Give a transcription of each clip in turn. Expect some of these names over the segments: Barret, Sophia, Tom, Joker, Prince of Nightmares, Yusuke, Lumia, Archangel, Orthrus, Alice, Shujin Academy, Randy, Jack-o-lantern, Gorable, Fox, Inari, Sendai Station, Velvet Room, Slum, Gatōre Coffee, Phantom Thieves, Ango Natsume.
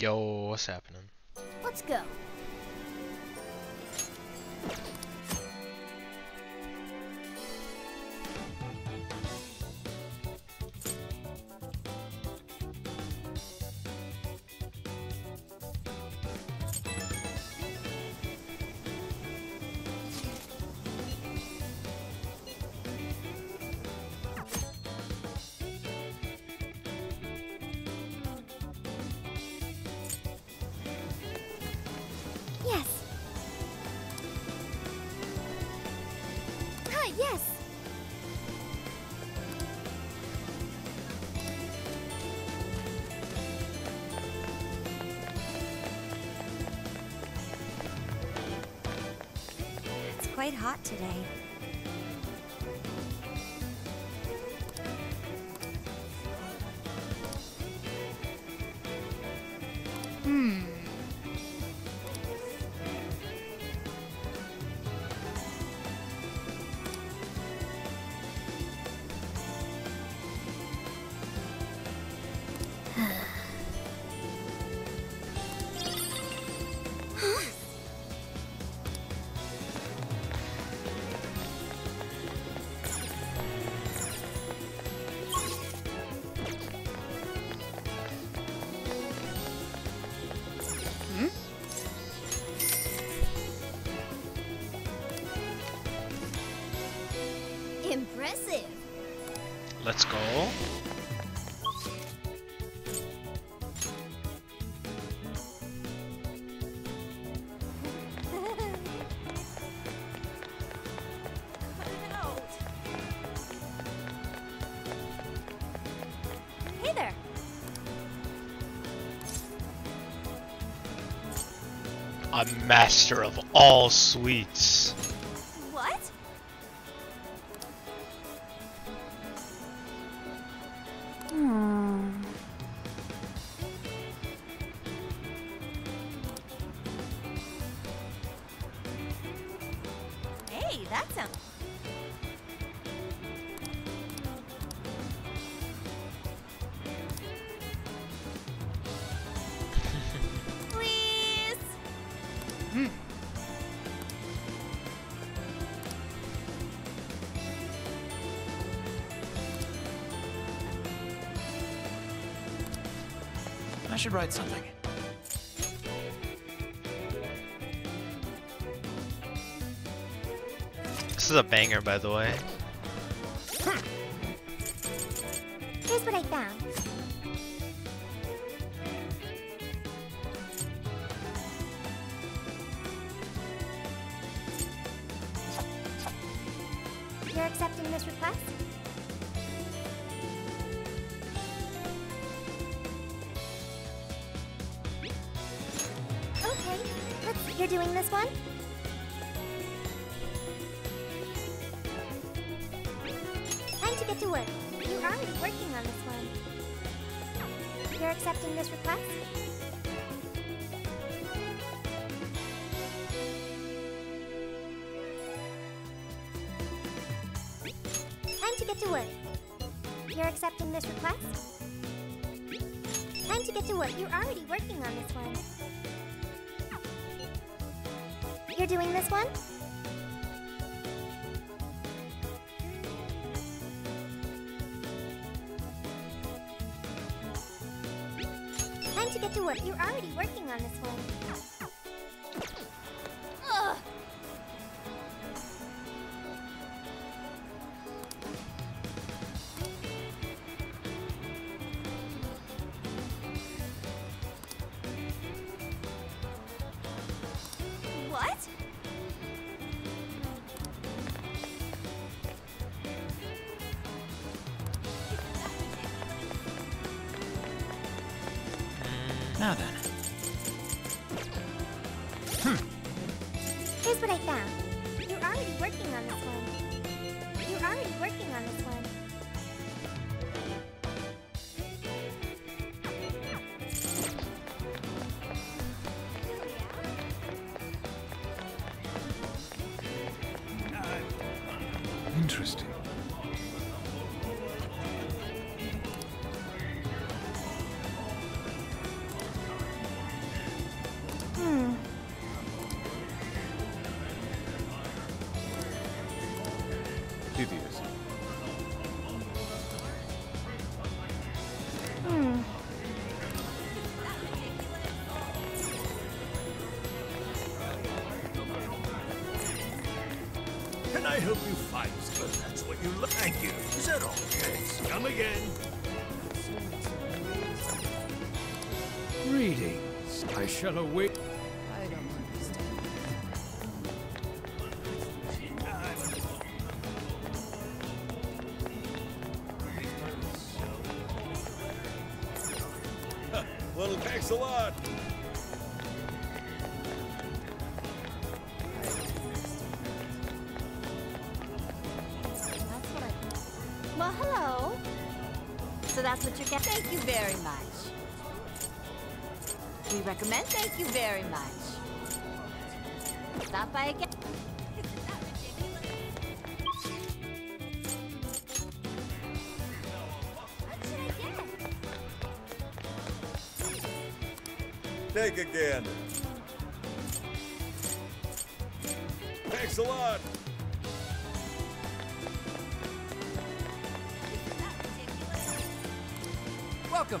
Yo, what's happening? Let's go. It's quite hot today. Let's go. Hey there. A master of all sweets. I should write something. This is a banger, by the way. Huh. Here's what I found. You're accepting this request? You're doing this one? Time to get to work. You're already working on this one. You're accepting this request? Time to get to work. You're accepting this request? Time to get to work. You're already working on this one. You're doing this one? Time to get to work. You're already working on this one. Ugh. Now then. Here's what I found. You're already working on this one. You're already working on this one. I hope you fight, because that's what you like. Thank you. Is that all? Yes. Come again. Greetings. I shall await. I don't understand. Well, thanks a lot. Well, hello. So that's what you get. Thank you very much. We recommend. Thank you very much. Stop by again. What should I get? Take again. Thanks a lot. Welcome.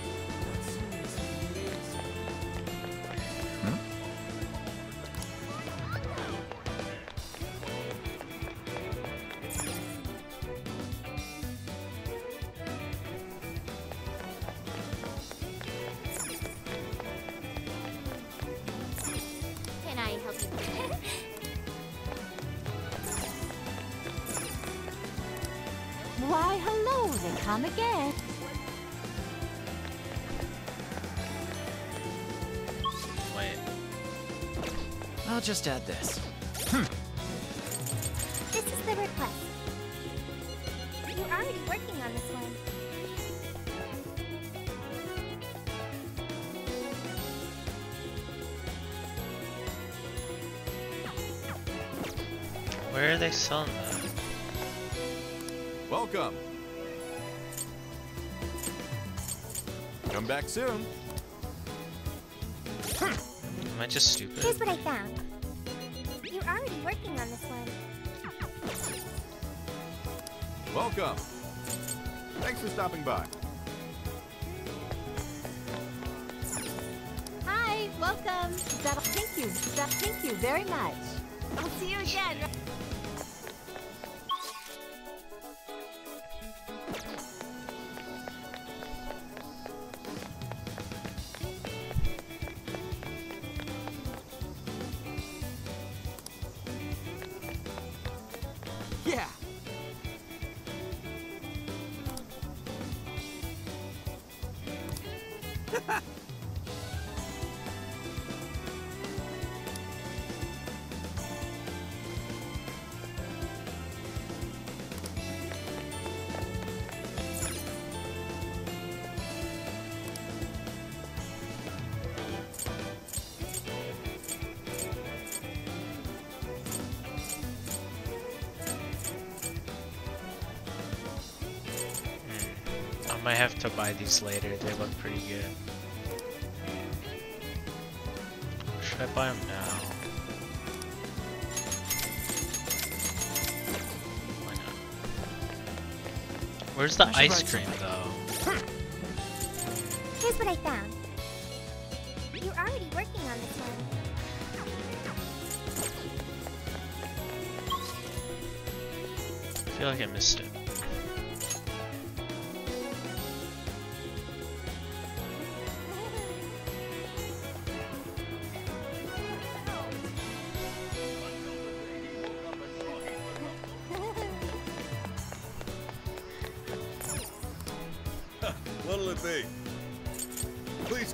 Can I help you? Why, hello, then come again. I'll just add this. This is the request. You're already working on this one. Where are they selling that? Welcome. Come back soon. Am I just stupid? Here's what I found. You're already working on this one. Welcome. Thanks for stopping by. Hi, welcome. Thank you. Thank you very much. I'll see you again. I might have to buy these later, they look pretty good. Or should I buy them now? Why not? Where's the ice cream though? Here's what I found. You're already working on this one. I feel like I missed it.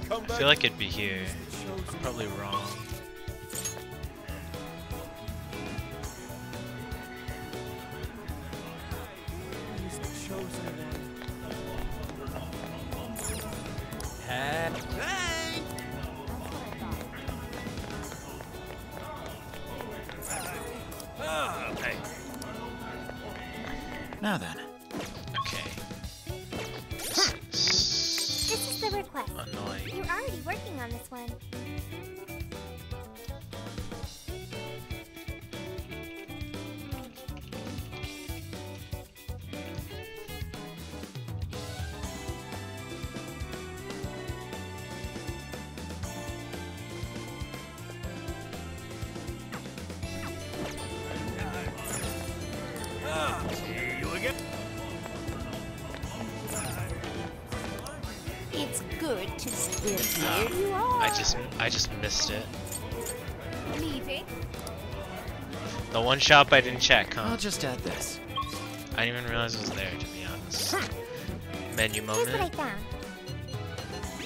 I feel like it'd be here. I'm probably wrong. Now then. good to still hear you are. I just missed it. Leaving. The one shop I didn't check, huh? I'll just add this. I didn't even realize it was there, to be honest. Huh. Menu moment. Here's what I found.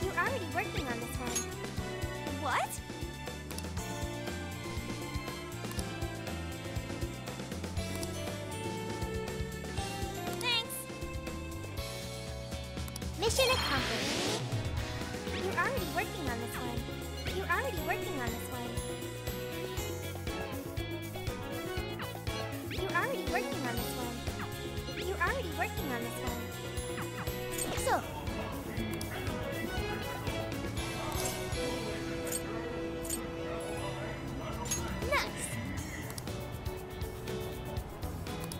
You're already working on this one. What? Thanks. Mission accomplished. You're already working on this one. You're already working on this one. You're already working on this one. You're already working on this one. So. Nice.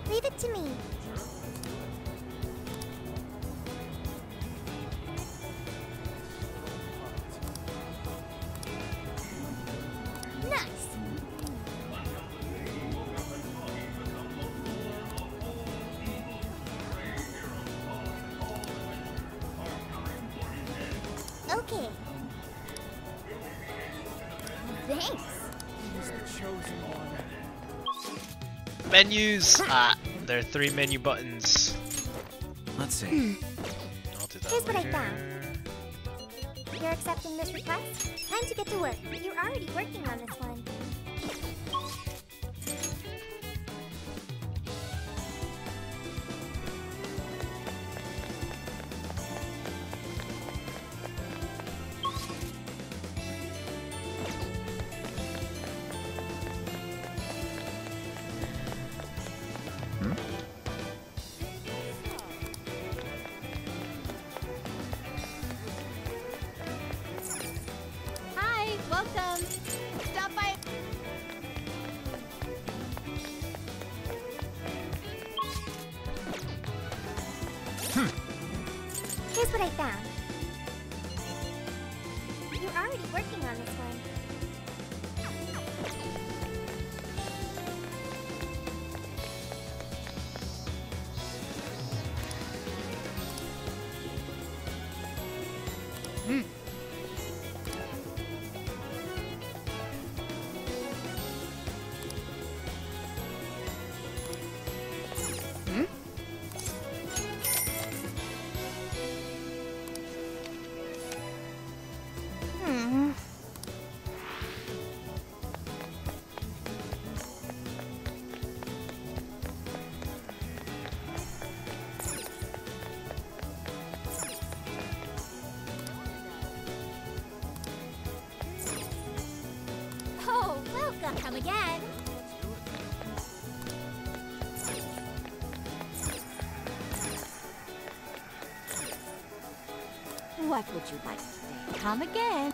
Leave it to me. Menus! There are 3 menu buttons. Let's see. I'll do that. Here's later. What I found. You're accepting this request? Time to get to work. You're already working on this one. Come again. What would you like today? Come again.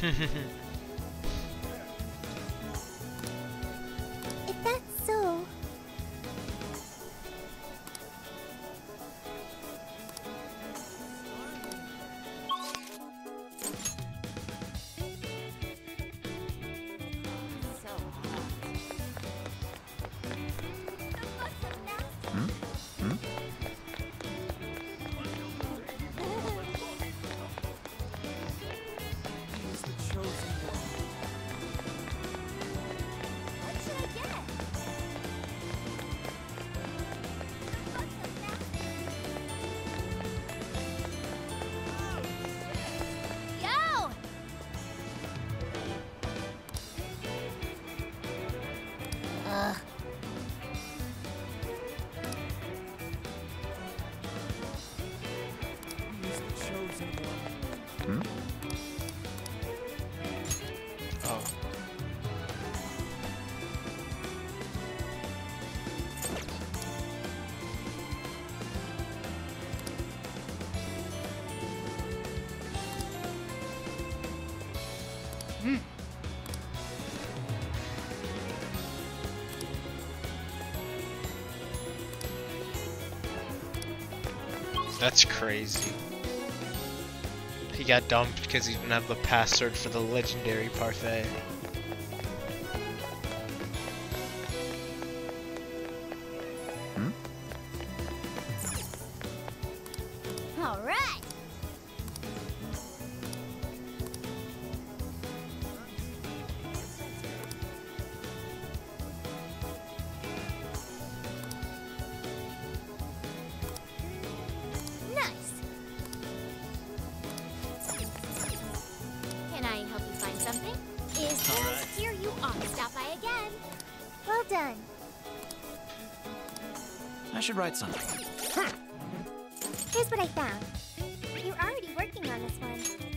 If that's so... That's crazy. He got dumped because he didn't have the password for the legendary parfait. Huh. Here's what I found. You're already working on this one.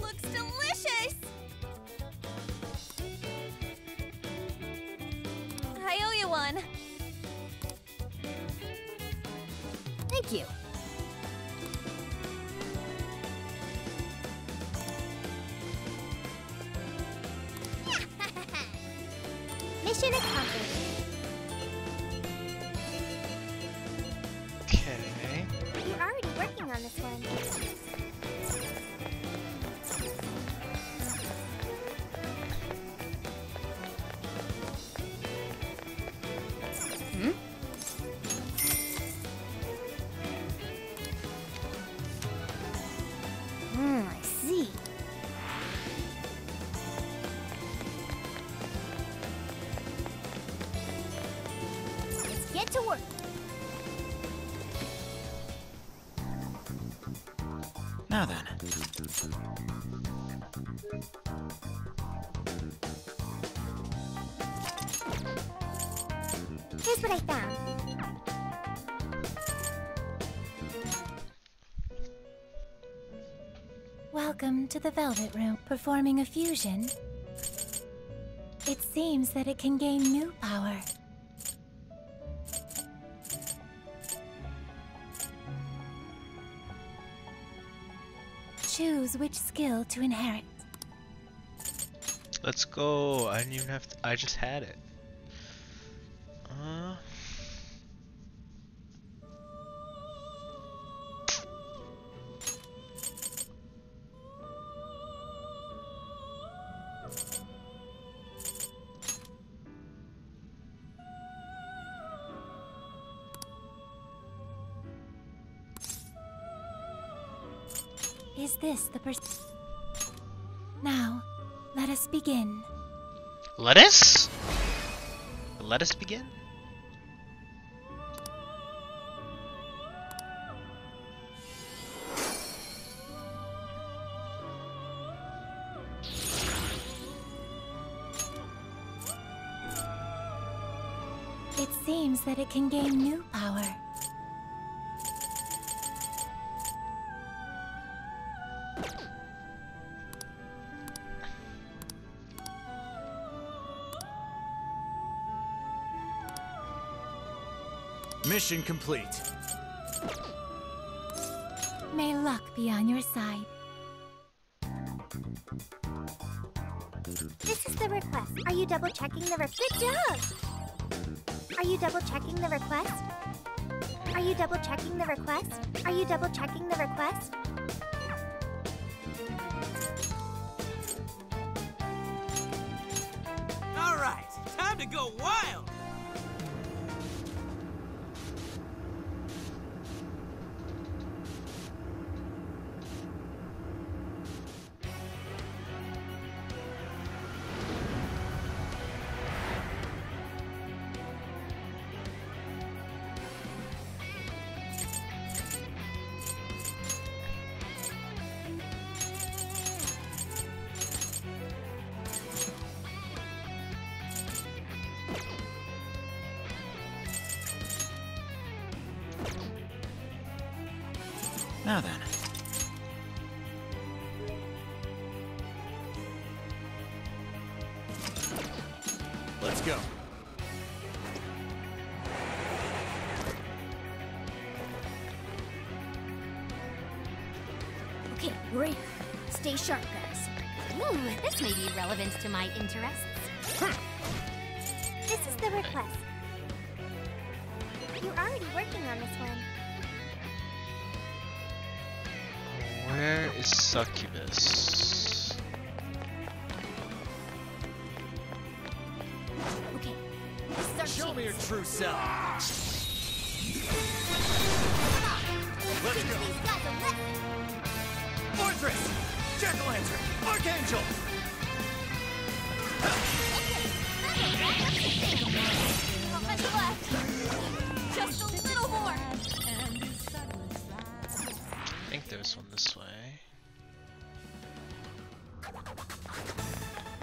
Looks delicious! I owe you one. Thank you. Mission accomplished. Now then. Here's what I found. Welcome to the Velvet Room. Performing a fusion. It seems that it can gain new power. Choose which skill to inherit. Let's go. I didn't even have to, I just had it. Is this the person? Now, let us begin. Let us begin? It seems that it can gain new power. Mission complete. May luck be on your side. This is the request. Are you double checking the request? Good job! Are you double checking the request? Are you double checking the request? Are you double checking the request? All right, time to go wild! Now then. Let's go. Okay, great. Stay sharp, guys. Ooh, this may be relevant to my interests. This is the request. You're already working on this one. Where is Succubus? Okay. Show me your true self. Let's go. Fortress, Jack-o-lantern, Archangel. How much left? Just a little more. I think there's one this way.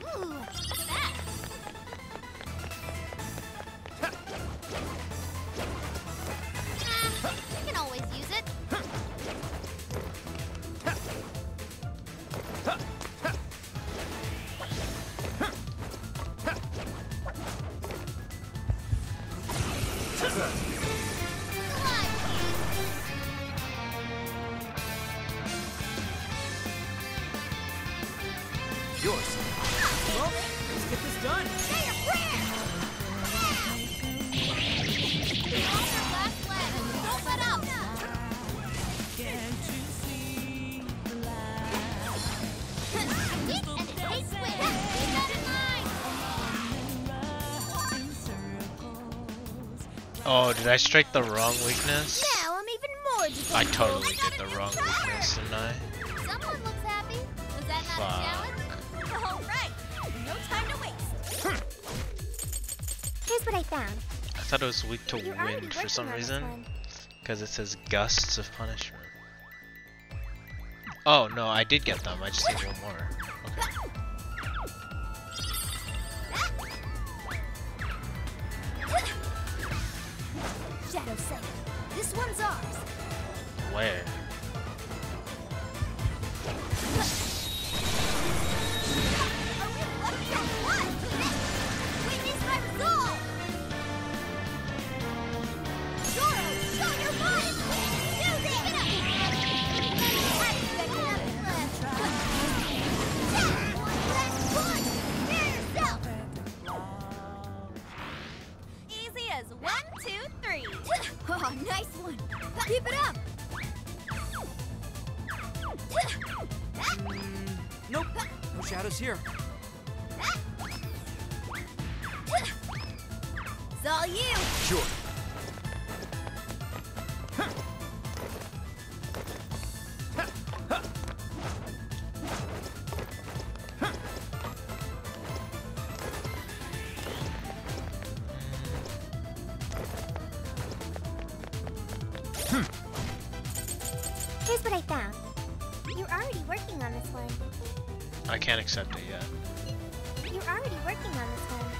Ooh, look at that. Nah, you can always use it. Oh, did I strike the wrong weakness? Now I'm even more difficult. I totally did the wrong weakness, didn't I? Someone looks happy. Was that not a challenge? All right, no time to waste. Here's what I found. I thought it was weak to wind for some reason, because it says gusts of punishment. Oh no, I did get them. I just need one more. Okay. This one's ours. Where? Can't accept it yet. You're already working on this one.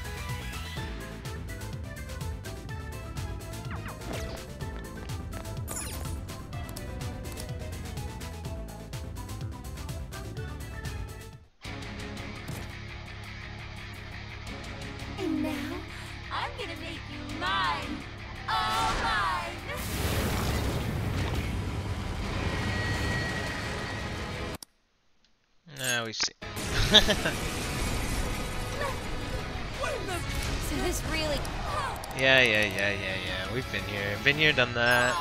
And now I'm gonna make you mine. All mine. Now we see. So this really... Yeah. We've been here, done that.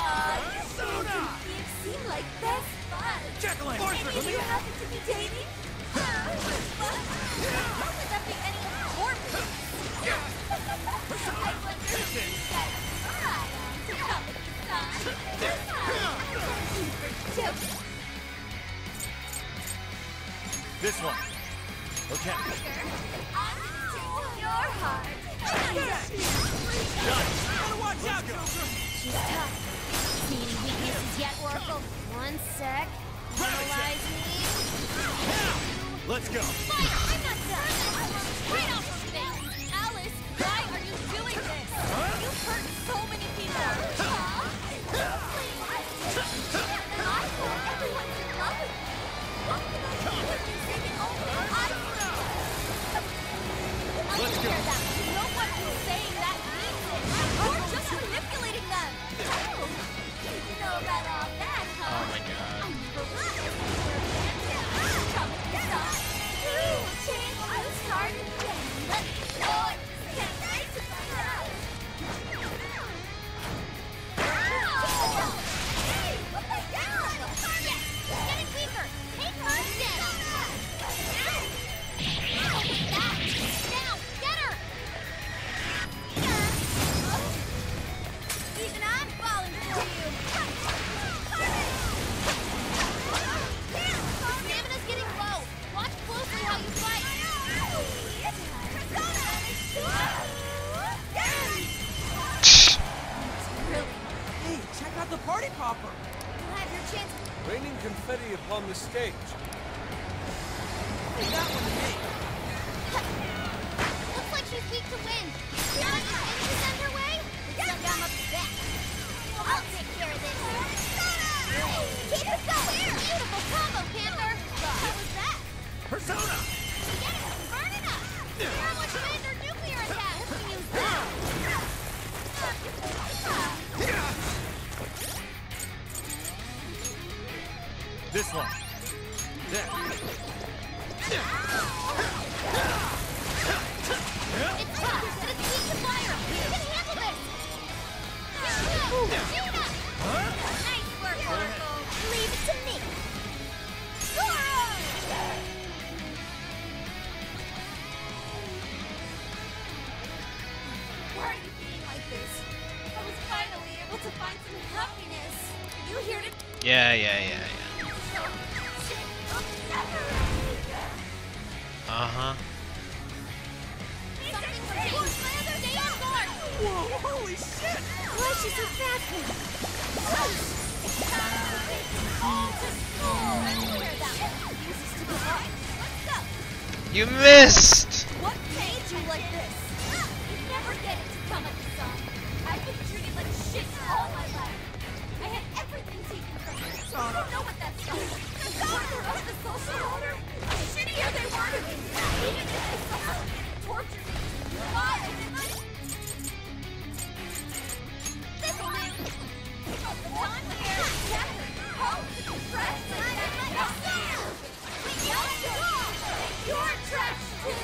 This one. Okay. Your heart. Watch out, Joker. She's tough. See any weaknesses yet, Oracle? One sec. Analyze me. Let's go. Fire! I'm not done. Right off the thing. Alice, why are you doing this? You've hurt so many people. Everyone's in love with me. What can I do? Let's go. No one who's saying that means it. You're just manipulating them. Oh, you know that all that, huh? Oh my god. Come get on. Change loose heart. Let's go. Hey, put that down. Get it deeper. Take her down. Party popper! You'll have your chance. Raining confetti upon the stage. Hey, that one to me. Looks like she's weak to wind. You want to send her way? Send down up the back. Well, I'll take care of this. Keep it going! Beautiful combo, Panther! How was that? Persona! Get it! Burn it up! You're like Vander nuclear attack! Use that! This one. There. It's tough, but it's weak to fire. We can handle this. Yuna! Nice work, Oracle. Leave it to me. Why are you being like this? I was finally able to find some happiness. You here to... Yeah. Uh-huh. Whoa, holy shit! Why is she so fast? You missed! What made you like this? You never get it to come at the sun. I've been treated like shit all my life. I had everything taken from me. I don't know what that's like. The daughter of the social order? Shittier than murder. Even if they somehow tortured me. Why is it like... This one! John Mayer, Jack, Hope, Press, and Jack. We got you! You're trash too!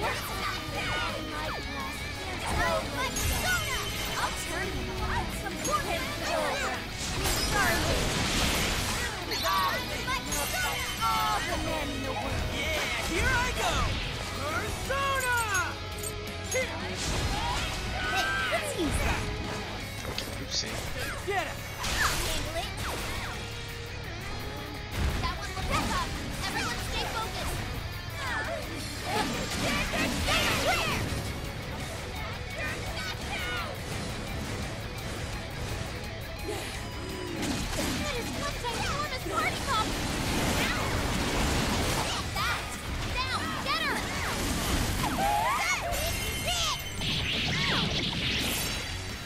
You're not bad in my class. There's so much soda! I'll turn you on. Support him, Joker! Here I go! Persona! Hey, what's he saying? Get him! That one will pick up! Everyone stay focused! That is one ginormous party pop! Get that! Down! Get her! That is it!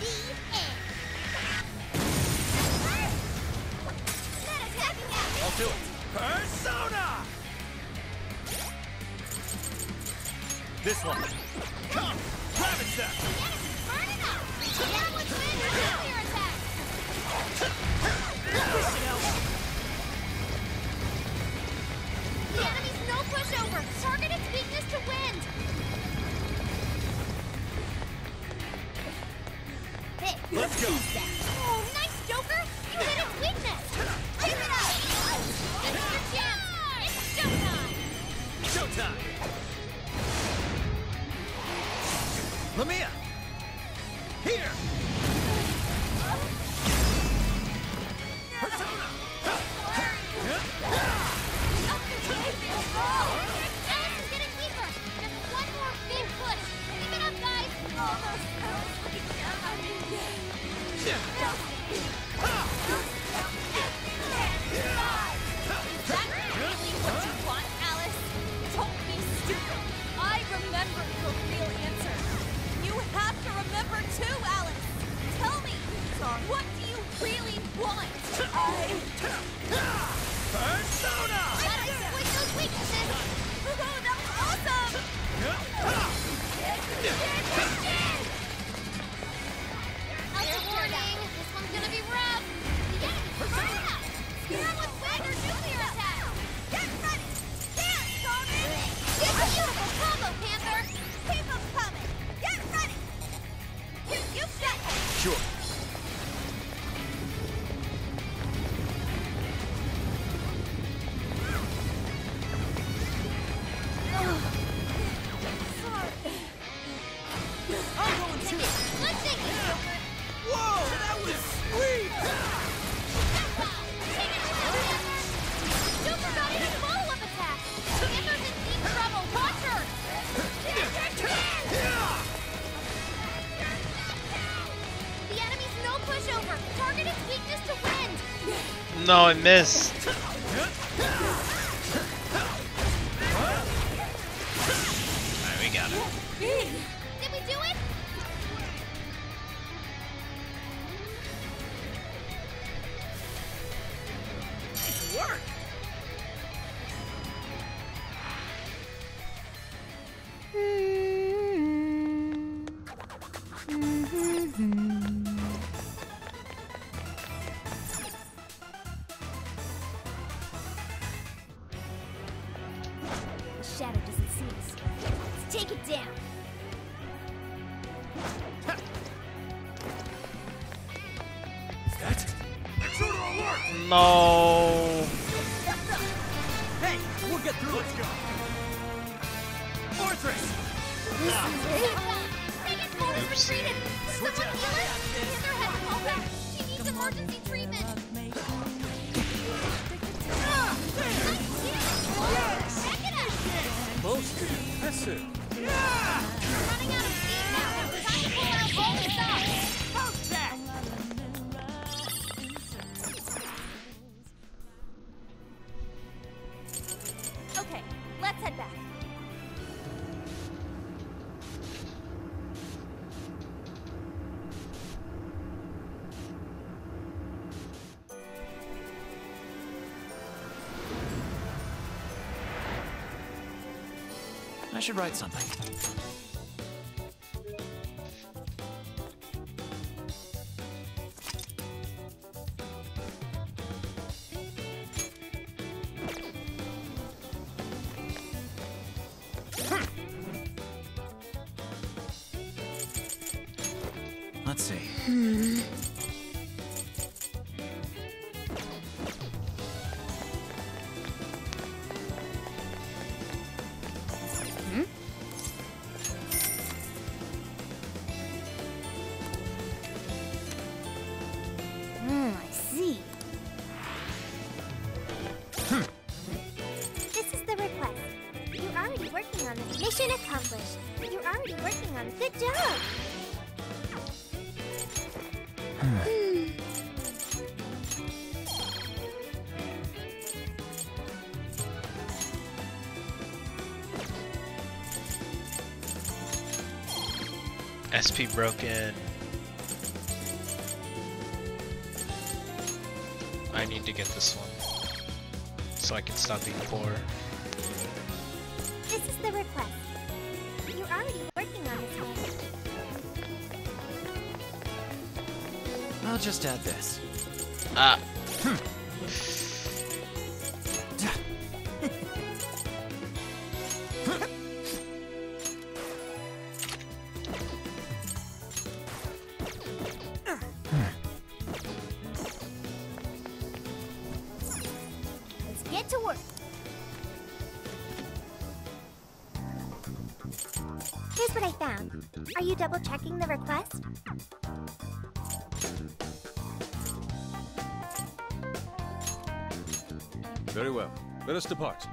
The end. That attacking at me! I'll do it! Persona! This one! Come! Rabbit that! Yes! Burn it up! That one's winning! Nuclear attack! The enemy's not over! Target its weakness to wind! Hey, let's go! Oh, nice, Joker! You hit its weakness! Give it up! This is your chance! It's showtime! Showtime! Lumia! Here! Persona! Alice is getting weaker! Just one more big push! Keep it up, guys! All those girls looking down on me! Is that really what you want, Alice? Don't be stupid! I remember your real answer! You have to remember too, Alice! Tell me! What do you really want? Persona! Shut up! Exploit those weaknesses! Woohoo! That was awesome! Elsa, warning! This one's gonna be rough! Yes! Persona! Scare him with wind or nuclear attack! Get ready! Stand, Stormy! It's a beautiful combo, Panther! Keep them coming! Get ready! You shut him! Sure. No, I missed. Alright, we got it. Did we do it? Nice work. I should write something. Let's see. SP broken. I need to get this one so I can stop being poor. This is the request. You're already working on this one. I'll just add this. Ah. to work. Here's what I found. Are you double-checking the request? Very well. Let us depart.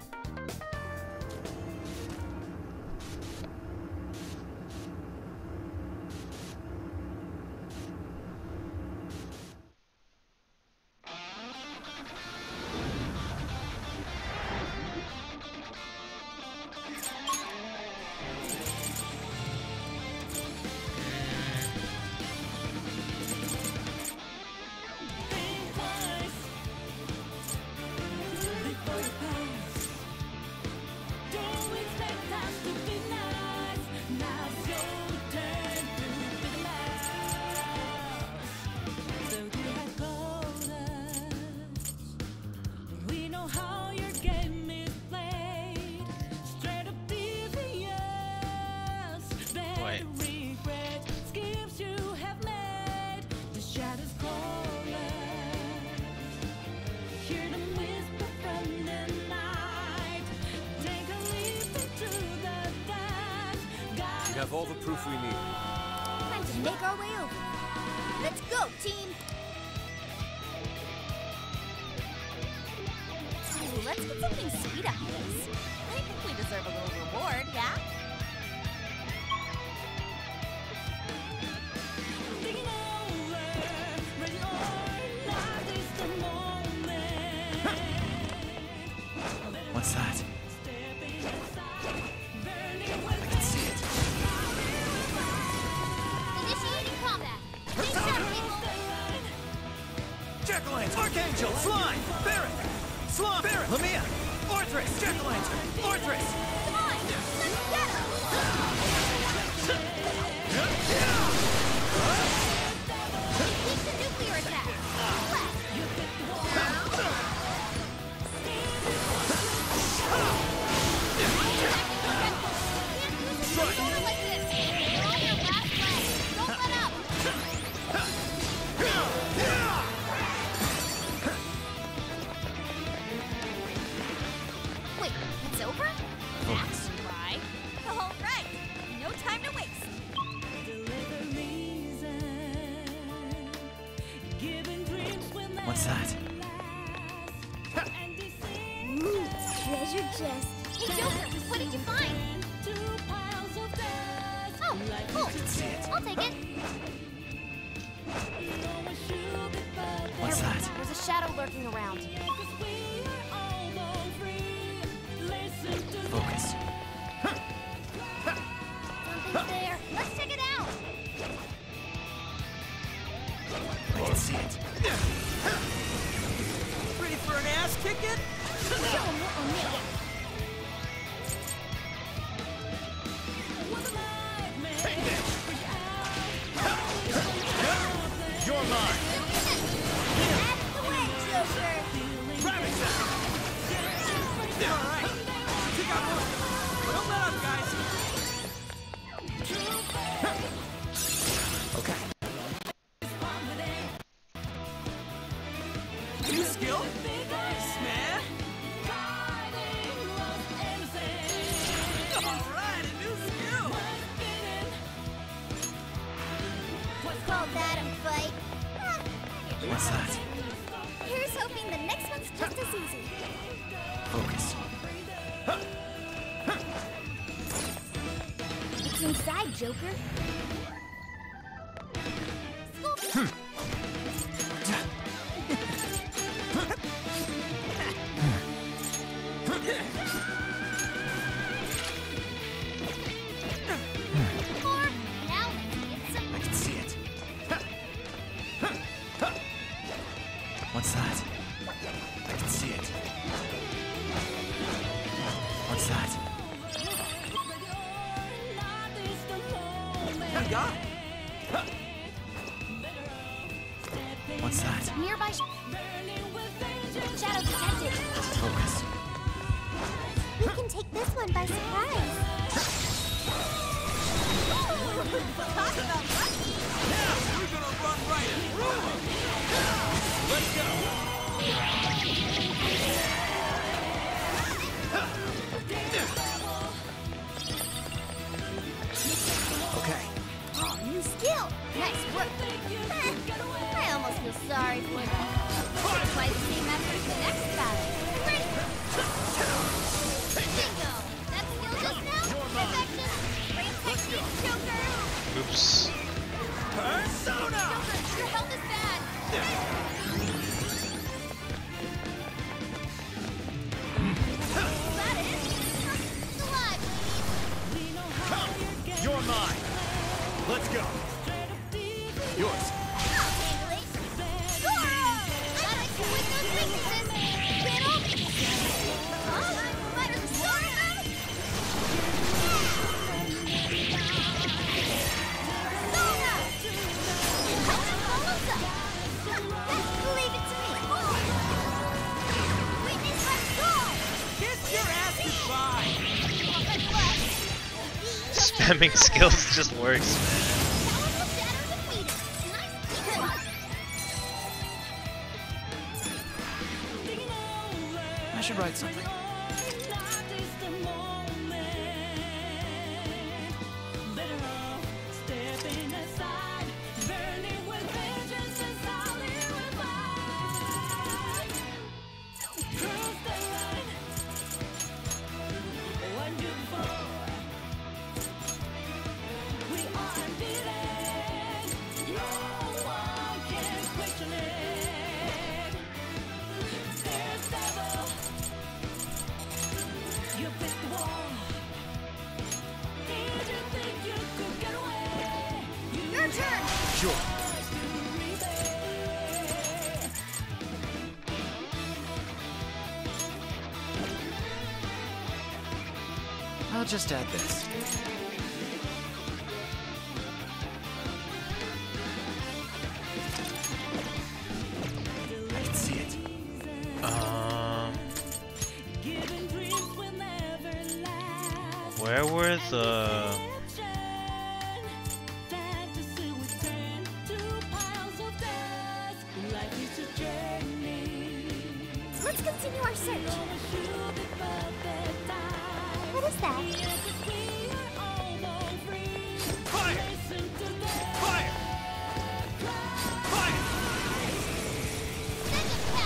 All the proof we need. Time to make our way over. Let's go, team! Ooh, let's get something sweet out of this. I think we deserve a little reward, yeah? What's that? Archangel, Slime, Barret, Slum, Barret, Lumia, Orthrus, Jack-o-lantern, Orthrus! Come on, let's get him! Keep the nuclear attack! Left! Can't lose a like this! You're on your last leg! Don't let up! What's that? Ooh, treasure chest. Hey, Joker, what did you find? Oh, cool. I'll take it. What's that? There's a shadow lurking around. Focus. Something's there. Let's check it out. I can see it. Ready for an ass ticket? Take this! You're mine! That's the way, Joker! Rabbit! Alright! Take out one! Don't let up, guys! Okay. Skill? Smash? Alright, a new skill! What's called that a fight? What's that? Here's hoping the next one's just as easy. Focus. It's inside, Joker. Let's go! Spamming skills just works, man. I should write something. I'll just add this. I can see it. Where were the... Let's continue our search. What is that? Fire! Fire! Fire!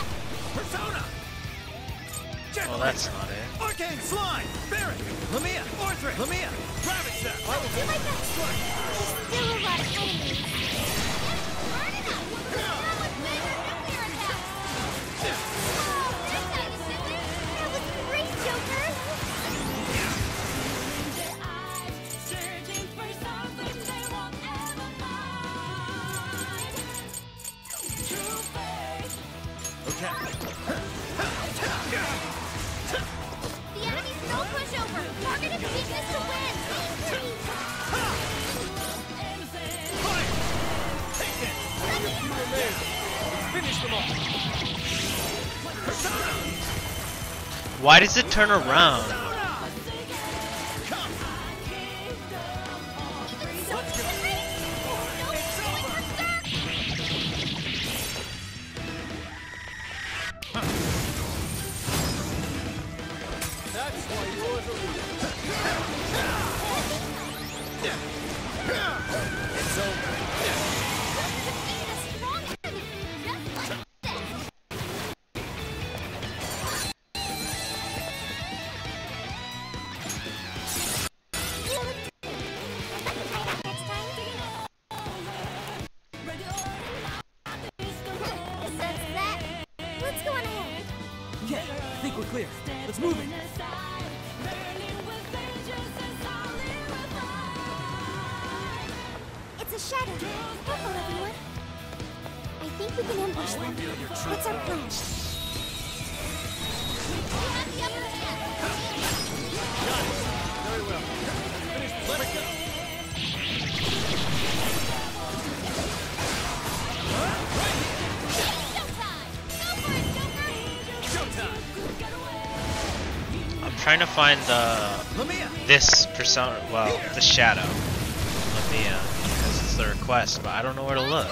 Persona! Well, that's not it. Arcane Slime! Barret! Lumia! Orthric! Lumia! Rabbit set! I will do my best! There's still a lot of enemies! Burn it up! Not with bigger nuclear attacks! Oh, that guy was in there! That was great, Joker! The enemy's no pushover! We're gonna take this to win! Fire! Take it! Finish them off! Why does it turn around? I'm trying to find the persona, well, the shadow of the because it's the request, but I don't know where to look.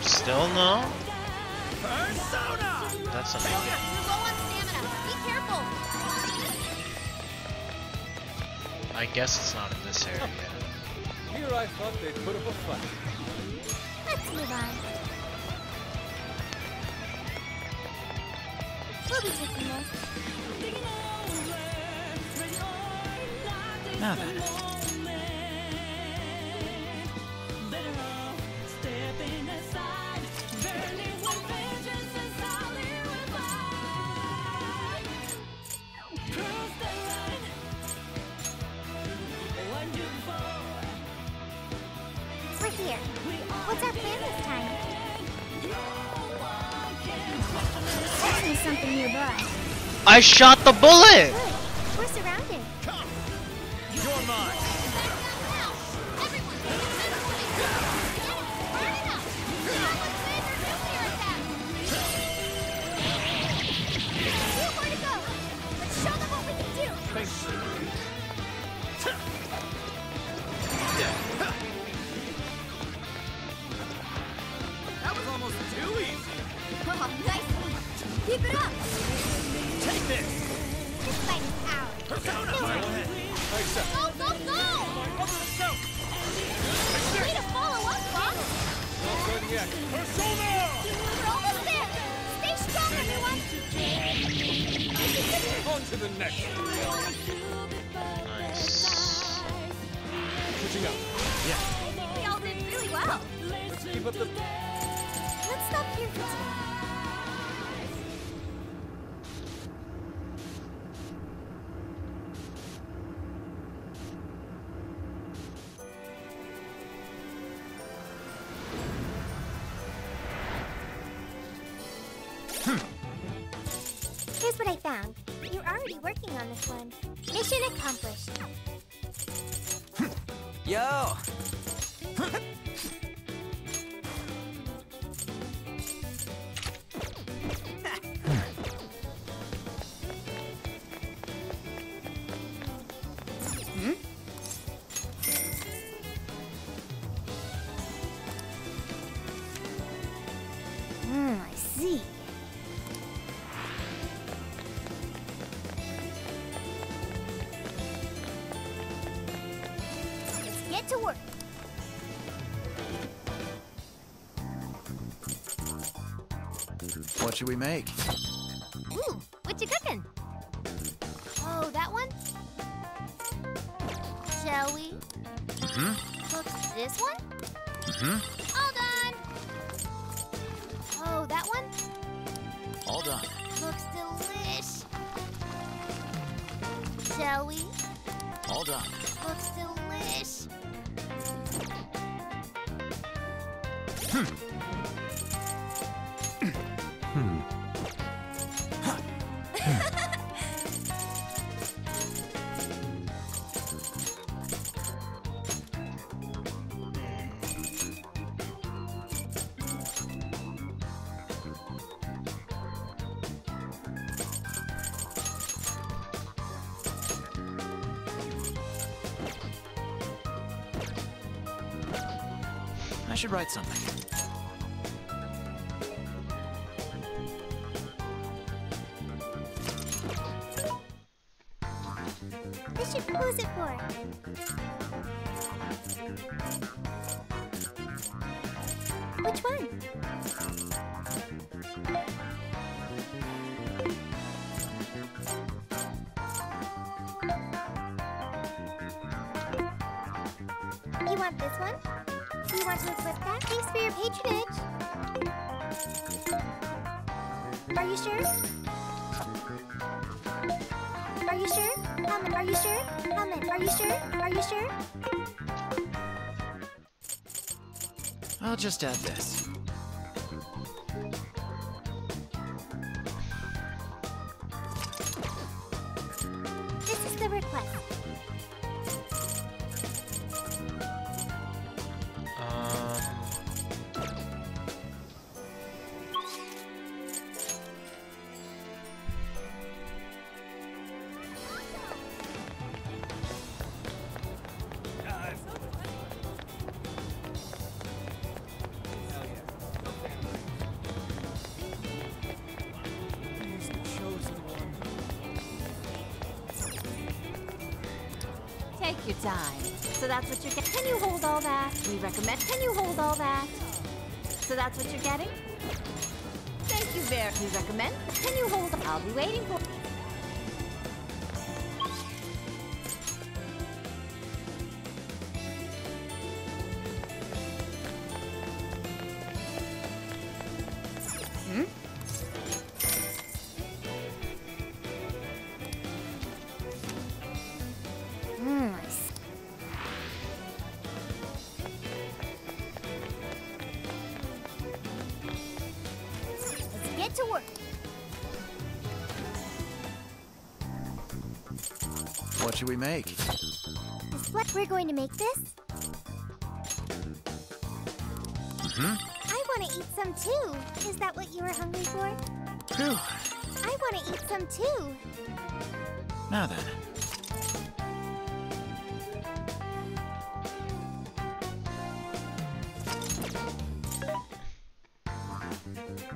Still no? That's something. I guess it's not in this area yet. Here I thought they'd put up a fight. Let's move on. We'll be taking this. Now then. something nearby. I shot the bullet! Good. We're surrounded. Come. You're mine. That was almost too easy. Oh, nice. Keep it up. Take this. This fight is ours. Persona. Go, go, go. Way to follow up, Fox. Not done yet. Persona. We're almost there. Stay strong, everyone. On to the next. Nice. Switching up. Yeah. We all did really well. Let's keep up the... Let's stop here for time. Here's what I found. You're already working on this one. Mission accomplished. Yo! What should we make? Ooh, what you cooking? Oh, that one? Shall we? Mm-hmm. Cook this one? Mm-hmm. All done! Oh, that one? All done. Looks delish. Shall we? All done. Looks delish. I should write something. This should pose it for. Which one? You want this one? You want to equip that? Thanks for your patronage. Are you sure? Are you sure? Comment. Are you sure? Comment. Are you sure? Are you sure? I'll just add this. This is the request. Can you hold all that? So that's what you're getting? Thank you very much. Recommend. Can you hold? I'll be waiting for. What should we make? Is what we're going to make this? I want to eat some too. Is that what you were hungry for? Phew. I want to eat some too. Now then.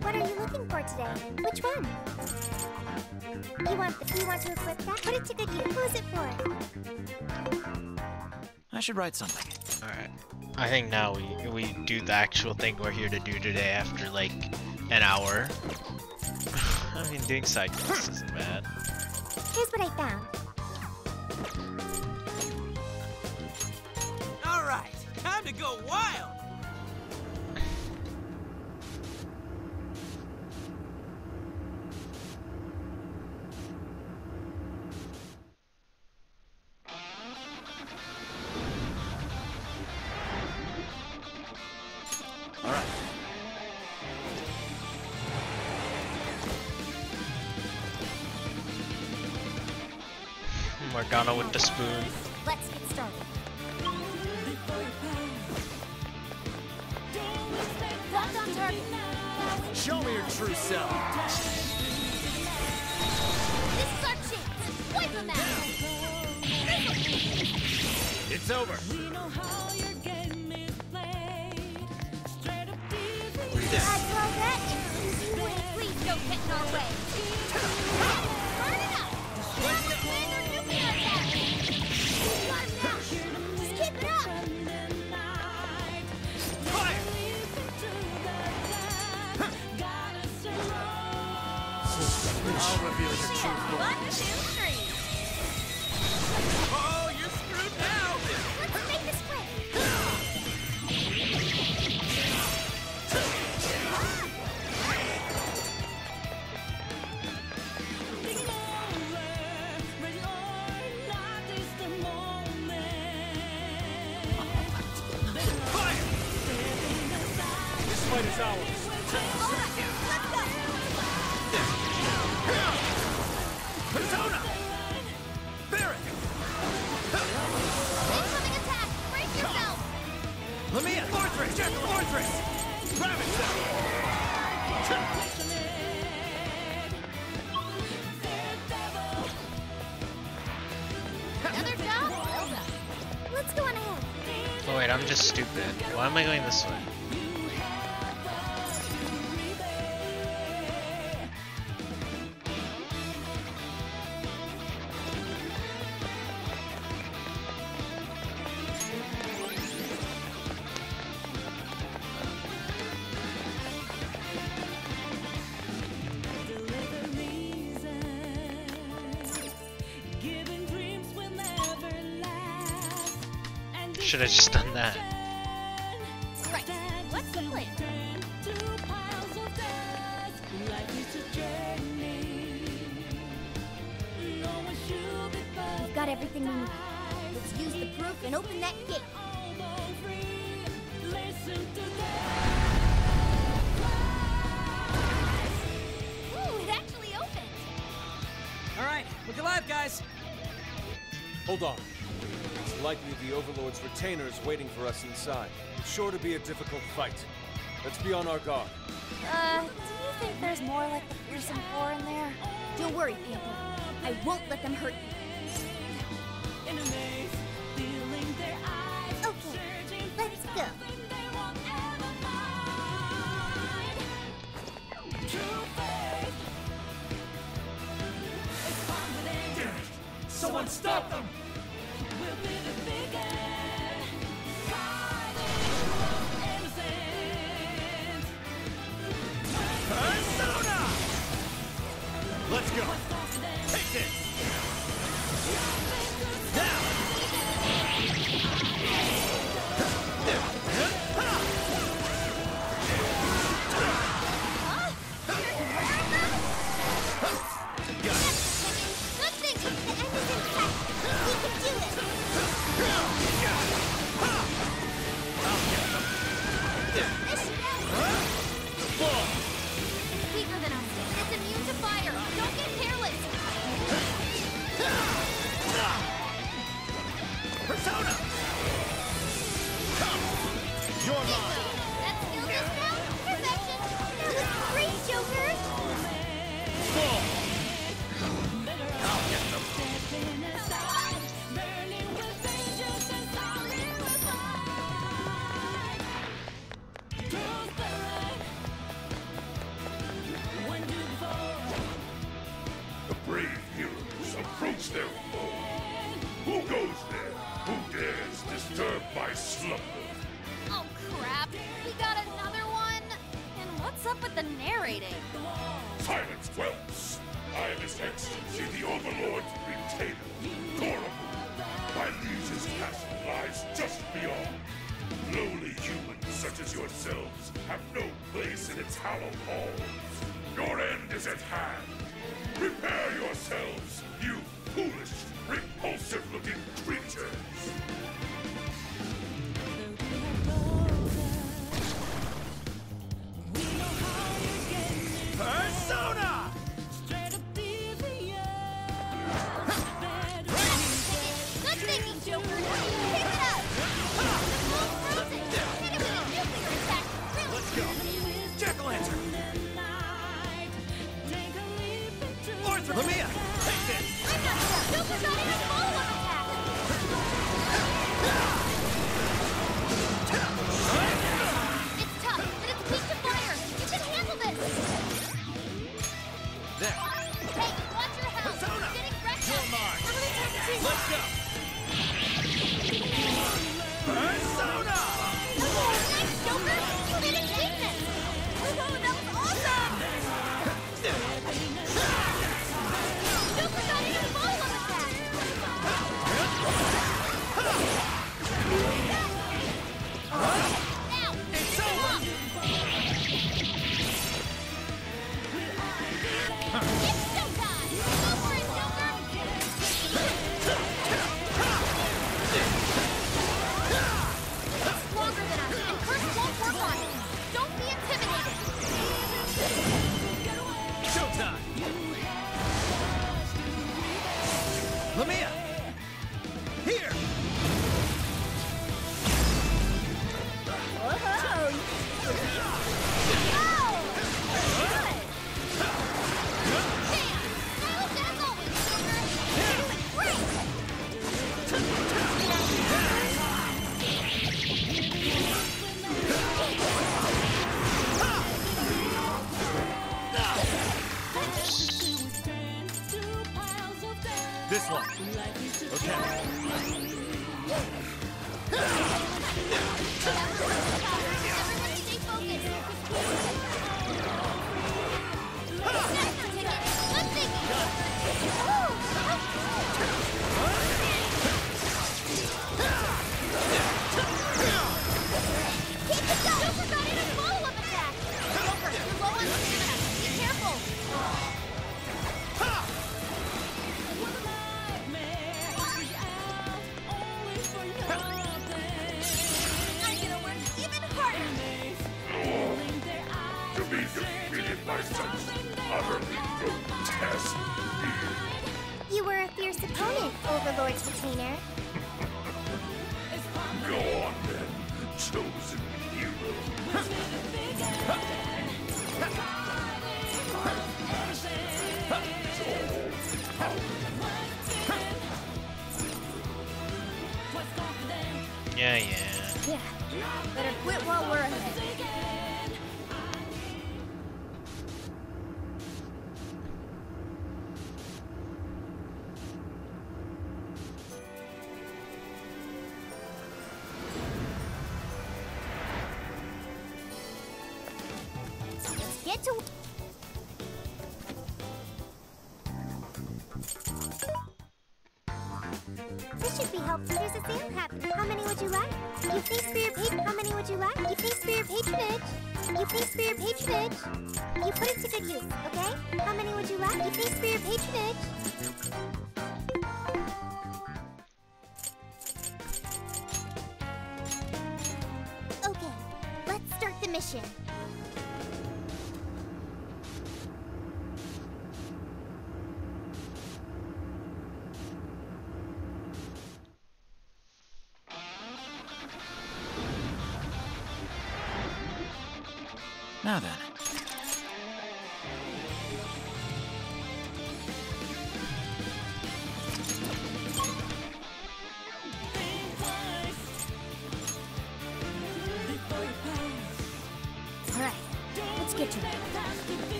What are you looking for today? Which one? You want to equip that? Put it to good use. Who is it for? I should write something. Alright. I think now we do the actual thing we're here to do today after like an hour. I mean, doing side quests isn't bad. Here's what I found. Alright, time to go wild! Morgana with the spoon. Let's get started. Show me your true self. This is our chance. Wipe them out. It's over. Read it. Please don't get in our way. I'll reveal your true form. 1, 2, 3. Oh, you're screwed now! Let's make this quick. Fire! This fight is ours. All right, let's go. Persona! Barret! Incoming attack! Break yourself! Lumia! Fortress! Jack Fortress! Rabbit! Another down? Let's go on ahead. Oh wait, I'm just stupid. Why am I going this way? Should have just done that. Right. What's the plan? We've got everything we need. Let's use the proof and open that gate. Ooh, it actually opened. All right, look alive, guys. Hold on. Likely the Overlord's retainers waiting for us inside. It's sure to be a difficult fight. Let's be on our guard. Do you think there's more like the fearsome four in there? Don't worry, people. I won't let them hurt you. Okay, let's go. Damn it! Someone stop them! Let's go. Take this. Now. Huh? Good thing he's the Anderson type. He can do it. I'll get him. Weaker than us. It's immune to fire. Don't get careless. narrating. Silence, whelps! I am his ex, she the Overlord's retainer, Gorable. My liege's castle lies just beyond. Lowly humans such as yourselves have no place in its hallowed halls. Your end is at hand. Prepare yourselves, you foolish, repulsive-looking creatures. Persona! Good thinking, Joker! Pick it up! Frozen! Hit him with a nuclear attack! Really? Let's go! Jack-o-lantern! Arthur! Lumia! Take this! I'm not sure! Joker's not even follow-up attack! It's tough, but it's weak to fire! You can handle this! There! Hey, watch your health! Persona! Getting wrecked up! We're really trying to do that! Let's go! Persona! Oh, nice, Joker! You did an achievement! Oh, that was awesome! Joker got in a follow-up attack! Now, it's over! It's showtime! Go for it, Joker! Don't be intimidated! Showtime! Lumia! Here! Whoa! Oh! Good! Damn! Stylish as always, Joker! You're doing great! This one. Okay. Everyone stay focused. Let's take it. Keep it going. Joker got in a follow-up attack. Joker, you're low on stamina. Be careful. Defeated by such utterly grotesque being. You were a fierce opponent, Overlord's retainer. Go on then, chosen hero. Yeah. Better quit while we're ahead. You put it to good use, okay? How many would you like? You thanks for your patronage. Okay, let's start the mission. Now then.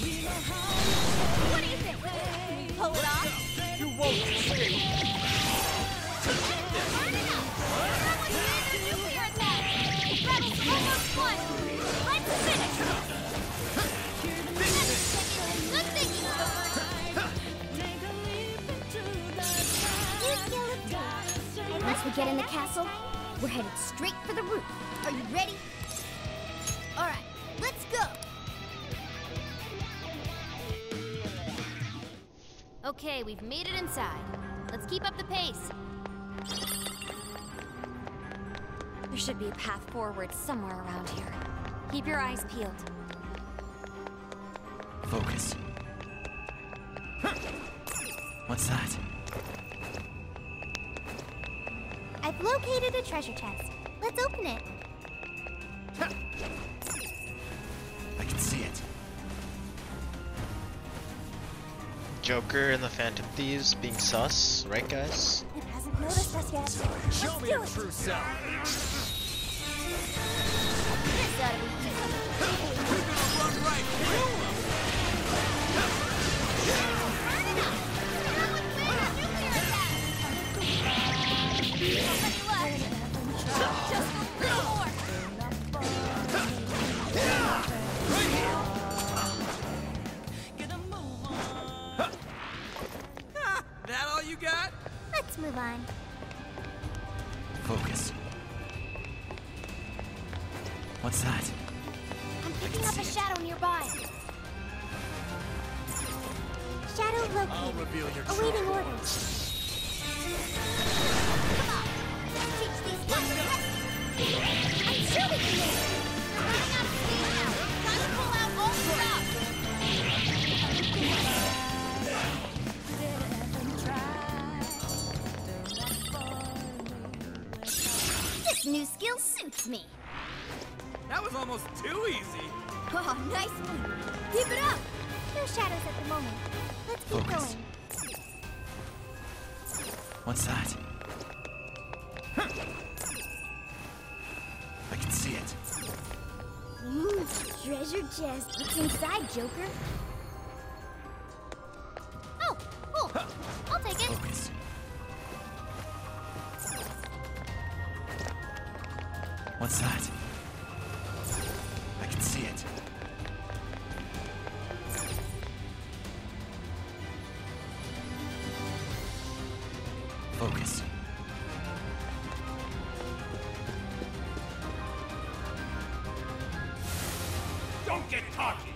What do you think? Hold on. You won't see. Someone planned a nuclear attack. Rebels almost won. Let's finish it. Good thinking. You still have time. And once we get in the castle, we're headed straight for the roof. Are you ready? All right, let's go. Okay, we've made it inside. Let's keep up the pace. There should be a path forward somewhere around here. Keep your eyes peeled. Focus. What's that? I've located a treasure chest. Let's open it. I can see it. Joker and the Phantom Thieves being sus, right guys? It hasn't noticed us yet. Show me your true self. Move on. Focus. What's that? I'm picking up a shadow nearby. Shadow located. I'll reveal your awaiting orders. Come on. Let's teach these guys a lesson. I'm sure we can do it. Running out of steam now. Gotta pull out all stops. New skill suits me. That was almost too easy. Oh, nice move. Keep it up. No shadows at the moment. Let's keep going. What's that? I can see it. Ooh, treasure chest. What's inside, Joker? Oh, cool. I'll take it. Focus. What's that? I can see it. Focus. Don't get cocky.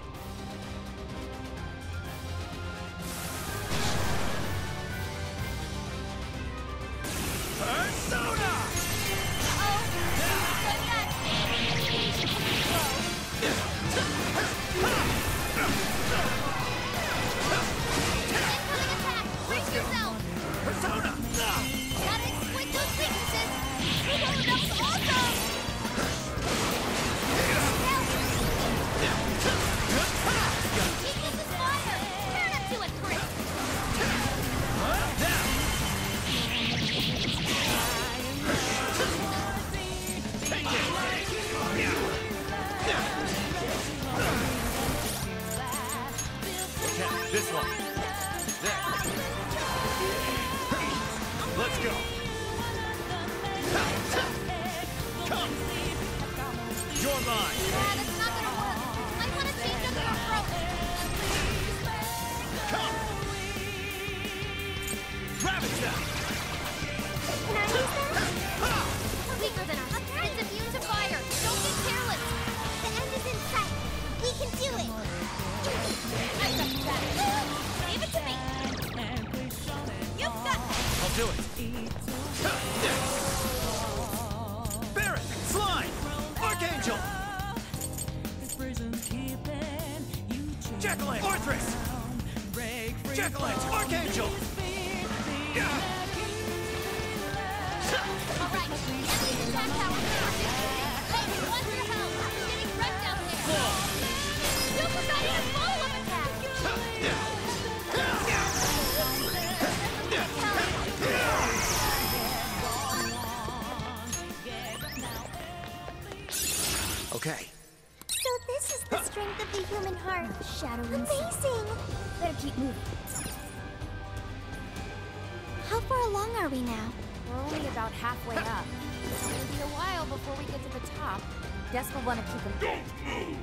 strength of the human heart. Shadow amazing! Better keep moving. How far along are we now? We're only about halfway up. It's going to be a while before we get to the top. Guess we'll want to keep them. Don't move!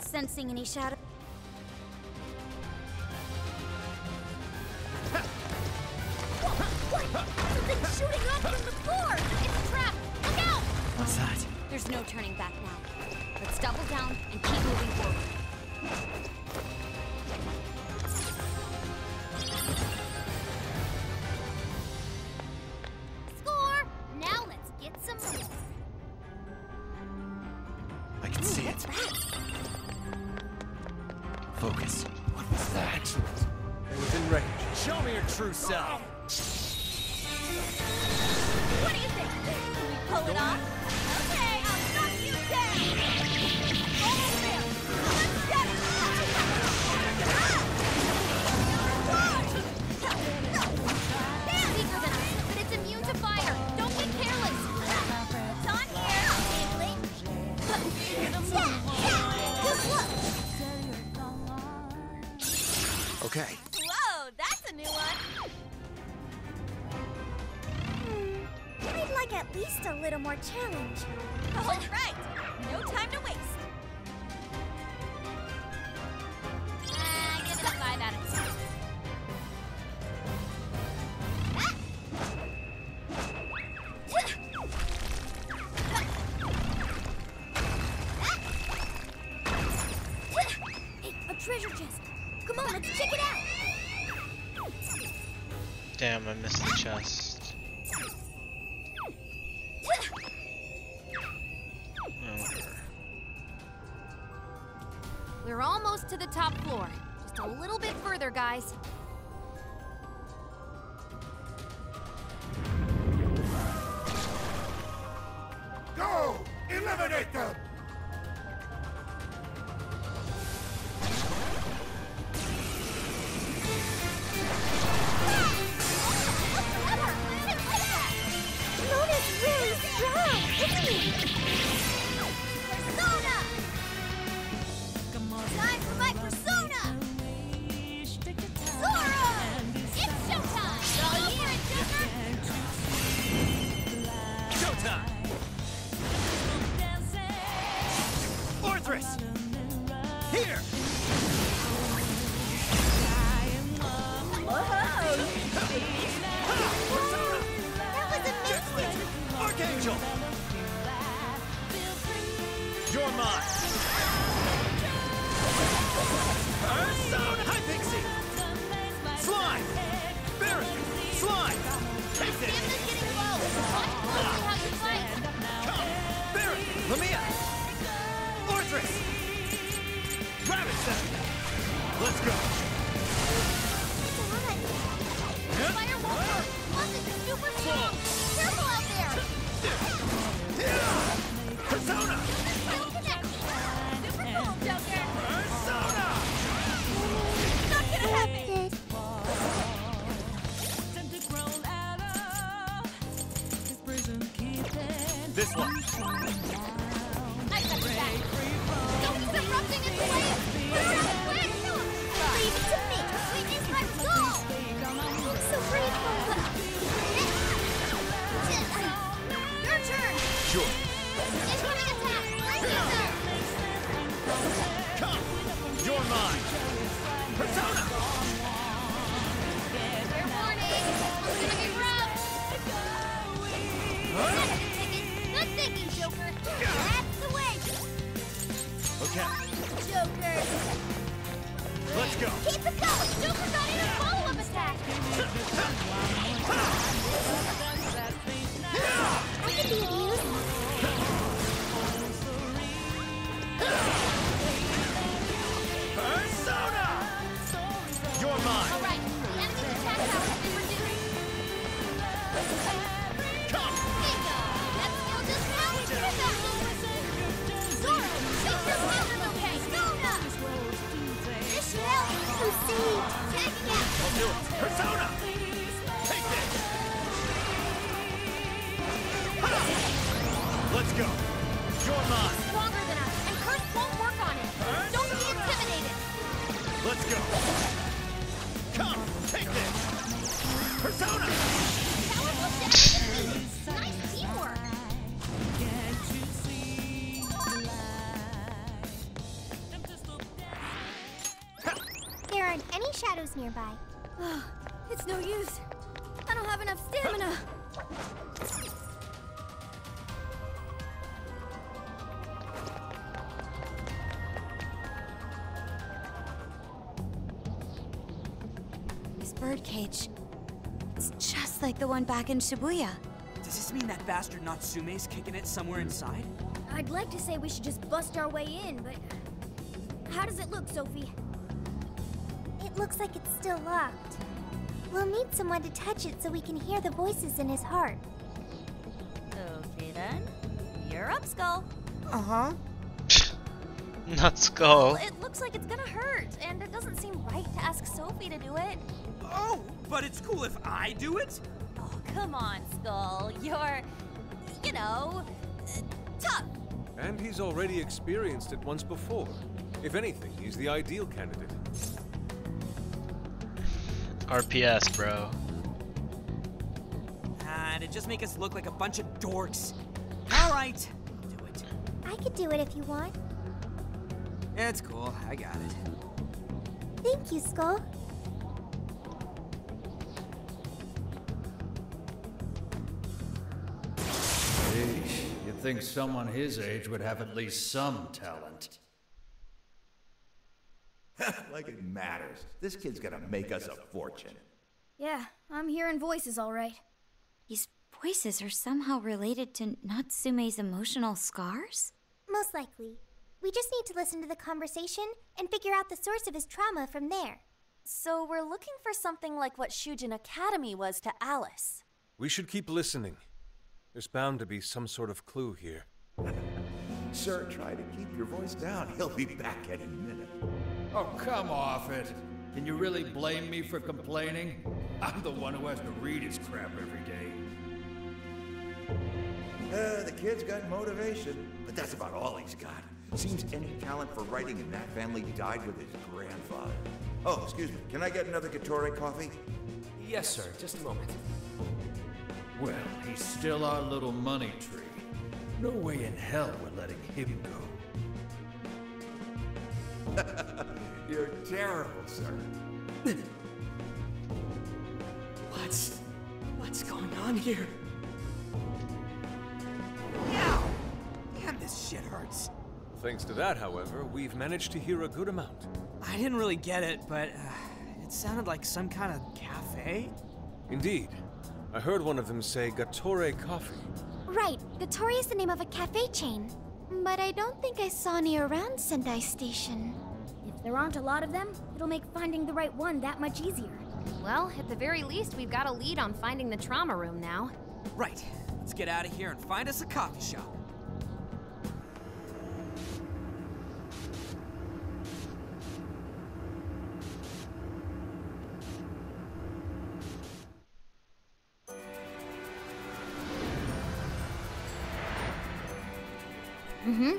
Sensing any shadow. What? Something's shooting up from the floor! It's a trap! Look out! What's that? There's no turning back now. Let's double down and keep moving forward. Damn, I missed the chest. Over. We're almost to the top floor. Just a little bit further, guys. Go! Eliminate them! Persona! Super cool, Joker! Persona! This one. I got you back. Don't stop erupting in the way. Leave it to me. We just let go. I'm so grateful. Your turn. Sure. Incoming attack. Right. Come. You're mine. Persona. Fair warning. It's gonna be rough. Huh? Joker, that's the way. Okay. Joker. Let's go. Keep it going. Joker got in a follow-up attack. I can be used. Persona. You're mine. All right. The enemy's attack power has been reduced. Come. Bingo. That's still just now. Zora, make your pattern okay! Persona! This hell is so safe! Tag it out! I'll do it! Persona! Take this! Ha! Let's go! You're mine! It's stronger than us, and curse won't work on it! Persona. Don't be intimidated! Let's go! Come! Take this! Persona! Powerful death! Nice teamwork! There aren't any shadows nearby. Oh, it's no use. I don't have enough stamina. This birdcage, it's just like the one back in Shibuya. Does this mean that bastard Natsume's kicking it somewhere inside? I'd like to say we should just bust our way in, but... How does it look, Sophie? It looks like it's still locked. We'll need someone to touch it so we can hear the voices in his heart. Okay then. You're up, Skull. Uh-huh. Not Skull. Well, it looks like it's gonna hurt, and it doesn't seem right to ask Sophie to do it. Oh, but it's cool if I do it? Come on, Skull. You're, you know, tough. And he's already experienced it once before. If anything, he's the ideal candidate. RPS, bro. And it just make us look like a bunch of dorks. All right, I'll do it. I could do it if you want. It's cool. I got it. Thank you, Skull. You'd think someone his age would have at least some talent. Like it matters. This kid's gonna make us a fortune. Yeah, I'm hearing voices all right. These voices are somehow related to Natsume's emotional scars? Most likely. We just need to listen to the conversation and figure out the source of his trauma from there. So we're looking for something like what Shujin Academy was to Alice. We should keep listening. There's bound to be some sort of clue here. Sir, try to keep your voice down. He'll be back any minute. Oh, come off it. Can you really blame me for complaining? I'm the one who has to read his crap every day. The kid's got motivation, but that's about all he's got. Seems any talent for writing in that family died with his grandfather. Oh, excuse me. Can I get another Gatōre coffee? Yes, sir. Just a moment. Well, he's still our little money tree. No way in hell we're letting him go. You're terrible, sir. What's going on here? Ow! Damn, this shit hurts. Thanks to that, however, we've managed to hear a good amount. I didn't really get it, but it sounded like some kind of cafe. Indeed. I heard one of them say Gatōre Coffee. Right, Gatōre is the name of a cafe chain. But I don't think I saw any around Sendai Station. If there aren't a lot of them, it'll make finding the right one that much easier. Well, at the very least, we've got a lead on finding the trauma room now. Right, let's get out of here and find us a coffee shop. Mm-hmm.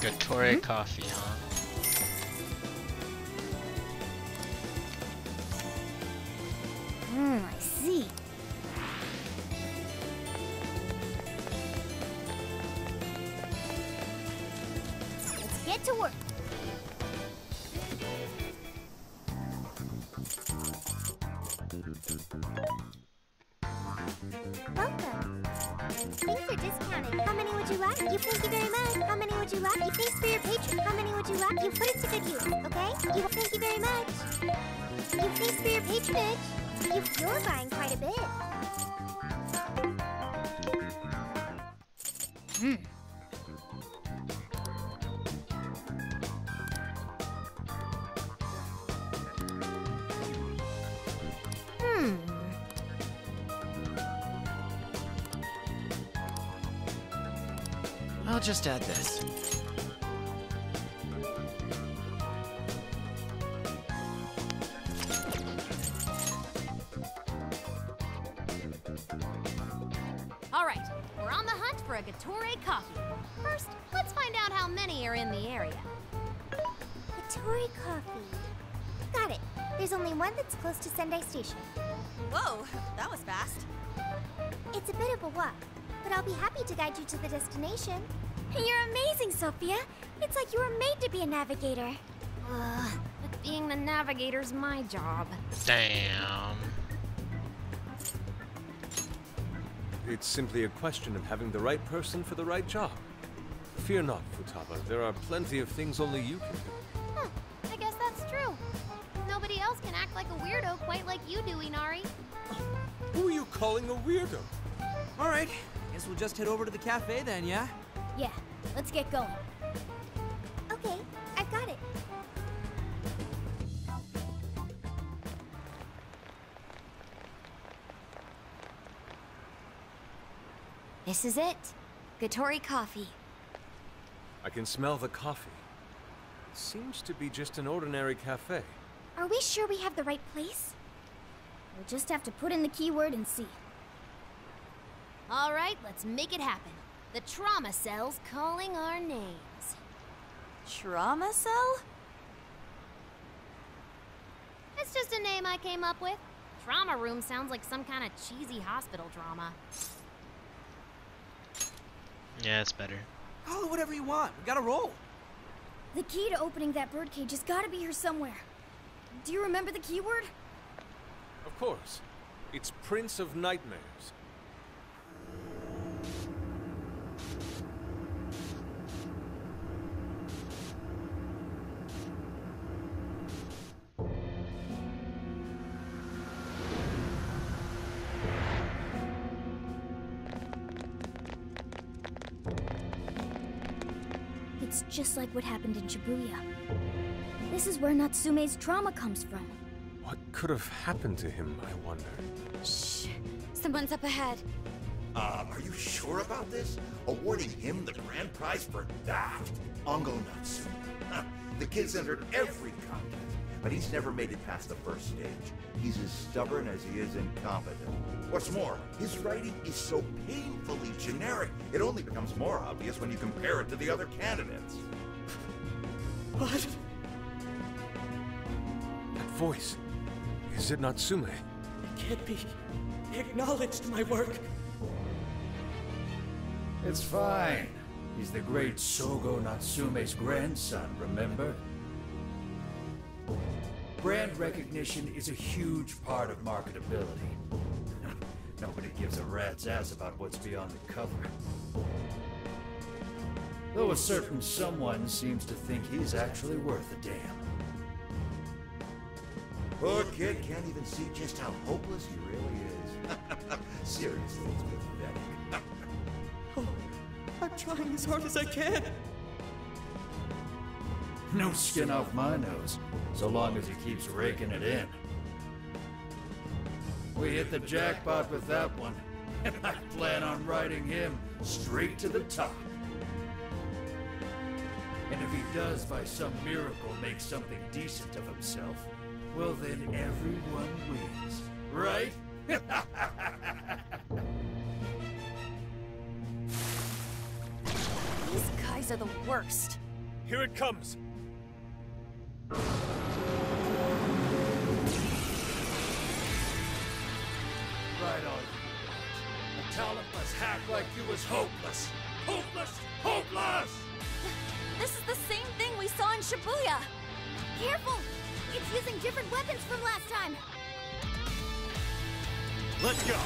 Gatōre Coffee, huh? I see. Let's get to work. Welcome. Things are discounted. How many would you like? You thank you very much. How many would you like? You thanks for your patron. How many would you like? You put it to good use, okay? You thank you very much. You thanks for your patronage. You're buying quite a bit. Hmm. I'll just add this. Close to Sendai Station. Whoa, that was fast. It's a bit of a walk, but I'll be happy to guide you to the destination. You're amazing, Sophia. It's like you were made to be a navigator. Ugh, but being the navigator's my job. Damn. It's simply a question of having the right person for the right job. Fear not, Futaba. There are plenty of things only you can do. Huh, I guess that's true. Nobody else can act like a weirdo quite like you do, Inari. Who are you calling a weirdo? All right, guess we'll just head over to the cafe then, yeah? Yeah, let's get going. Okay, I've got it. This is it. Gatōre Coffee. I can smell the coffee. It seems to be just an ordinary cafe. Are we sure we have the right place? We'll just have to put in the keyword and see. All right, let's make it happen. The trauma cell's calling our names. Trauma cell? It's just a name I came up with. Trauma room sounds like some kind of cheesy hospital drama. Yeah, it's better. Call it whatever you want. We gotta roll. The key to opening that birdcage has gotta be here somewhere. Do you remember the keyword? Of course. It's Prince of Nightmares. It's just like what happened in Shibuya. This is where Natsume's trauma comes from. What could have happened to him, I wonder? Shh. Someone's up ahead. Are you sure about this? Awarding him the grand prize for that? Ango Natsume. The kid's entered every contest, but he's never made it past the first stage. He's as stubborn as he is incompetent. What's more, his writing is so painfully generic, it only becomes more obvious when you compare it to the other candidates. What? Voice. Is it Natsume? It can't be. They acknowledged my work. It's fine. He's the great Sogo Natsume's grandson, remember? Brand recognition is a huge part of marketability. Nobody gives a rat's ass about what's beyond the cover. Though a certain someone seems to think he's actually worth a damn. Poor kid can't even see just how hopeless he really is. Seriously, it's pathetic. Oh, I'm trying as hard as I can. No skin off my nose, so long as he keeps raking it in. We hit the jackpot with that one, and I plan on riding him straight to the top. And if he does by some miracle make something decent of himself, well then everyone wins, right? These guys are the worst. Here it comes. Right on. A talentless hack like you was hopeless. Hopeless! Hopeless! This is the same thing we saw in Shibuya. Careful! It's using different weapons from last time. Let's go.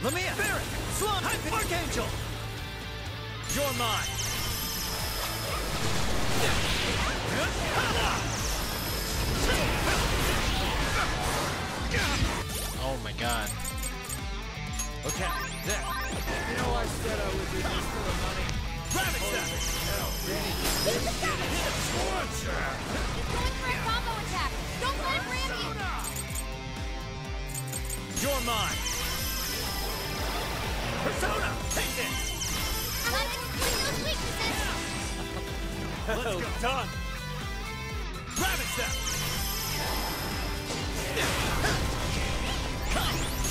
Lumia! Barret! Slum! Archangel! You're mine! Oh my god. Okay, there. You know I said I would do this for the money. Rabbit that! Use the savage! He's going for a combo attack! Don't let Randy! You're mine! Persona! Take this! Time to complete those weaknesses! Let's go! Tom! Rabbit that!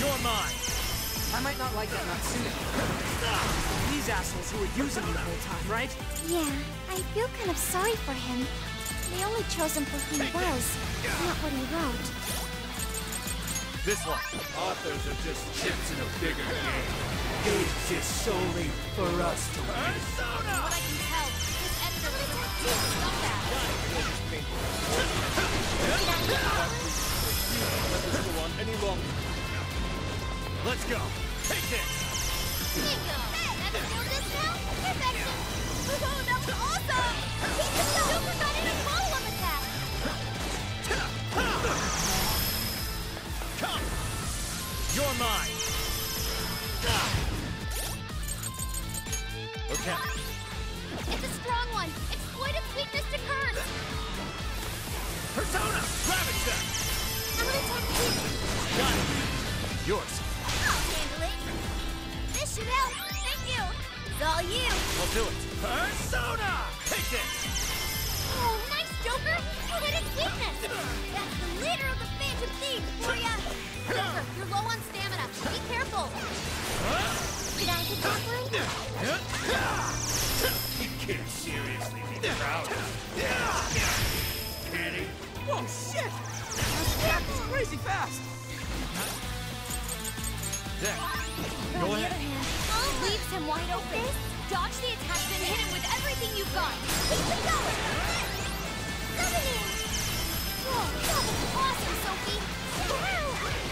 You're mine! I might not like that Natsume. These assholes who were using me the whole time, right? Yeah, I feel kind of sorry for him. They only chose him for who he was, not what he wrote. This one. Authors are just chips in a bigger game. They exist solely for us to win. Persona! What I can tell, this editor was a real scumbag. Let's go on any longer. Let's go! Take this! Bingo! Hey, ever feel this now? Perfection! Oh, that was awesome! He's just a Joker got in a follow-up attack! Come! You're mine! Okay. It's a strong one! Exploit its weakness to curb! Persona! Ravage them! I'm gonna take you! Got it! Yours! This should help. Thank you. It's all you. I'll do it. Persona! Take this! Oh, nice, Joker! You hit its weakness! That's the leader of the Phantom Thieves, Shibuya! Joker, you're low on stamina. Be careful! Did I hit this? You can't seriously be proud of me. Can he? Oh, shit! That's crazy fast! There. Go ahead. Leaves him wide open. Dodge the attacks and hit him with everything you've got. Keep it going! Coming in! Whoa, that was awesome, Sophie! Wow!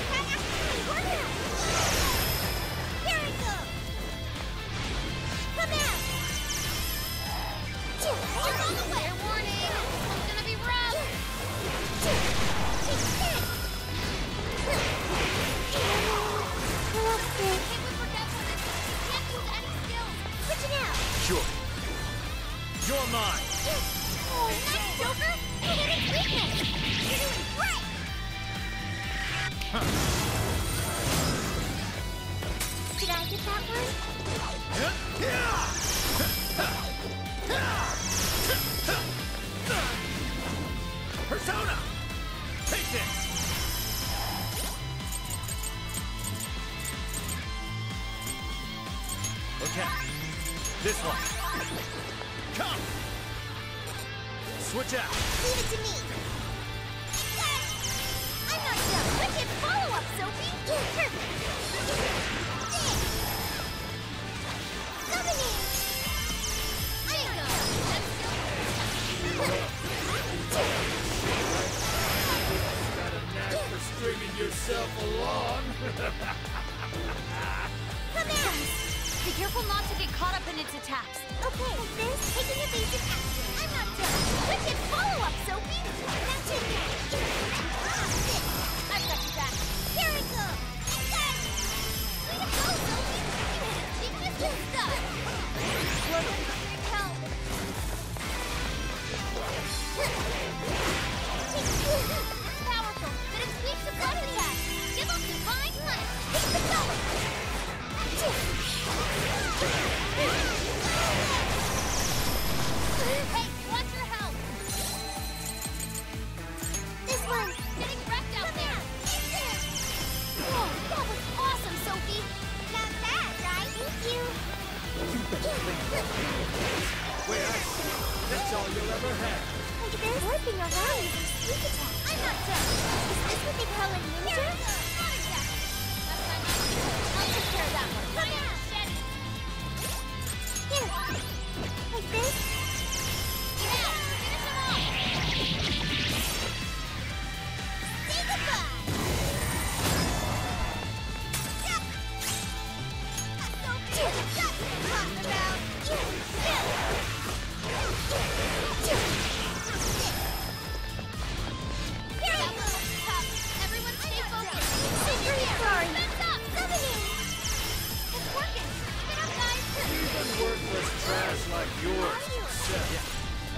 That actually worked out! Here I go! Come out! You're on the way! Fair warning! This one's gonna be rough! Take this! Hey, we forget what it is. You can't use any skills. Switch it out. Sure. You're mine. Oh, nice, Joker. You hit its weakness. You're doing great. Did I get that one? Persona! Take this! Okay, this one. Come! Switch out! Leave it to me! You got it! I'm not your wicked follow-up, Sophie! You're perfect! Come in! I didn't know! I'm still got a knack for stringing yourself along! Come in! Be careful not to get caught up in its attacks. Okay, like this, taking evasive action. I'm not done. Wicked follow-up, Sophie! Now take that! I've got you back. Here we go! I got it! Way to go, Sophie! You hit a weakness with stuff! Help! running around using sneak attack. I'm not done. Is this what they call a ninja? No, not exactly. That's my name. I'll take care of that one. Come on. Here. Like this? Now, finish them all. Say goodbye. Stop. That's so big. That's what I'm talking about. Everyone stay focused. Sorry. Stop. It's working. Keep it up, guys. Even worthless trash like yours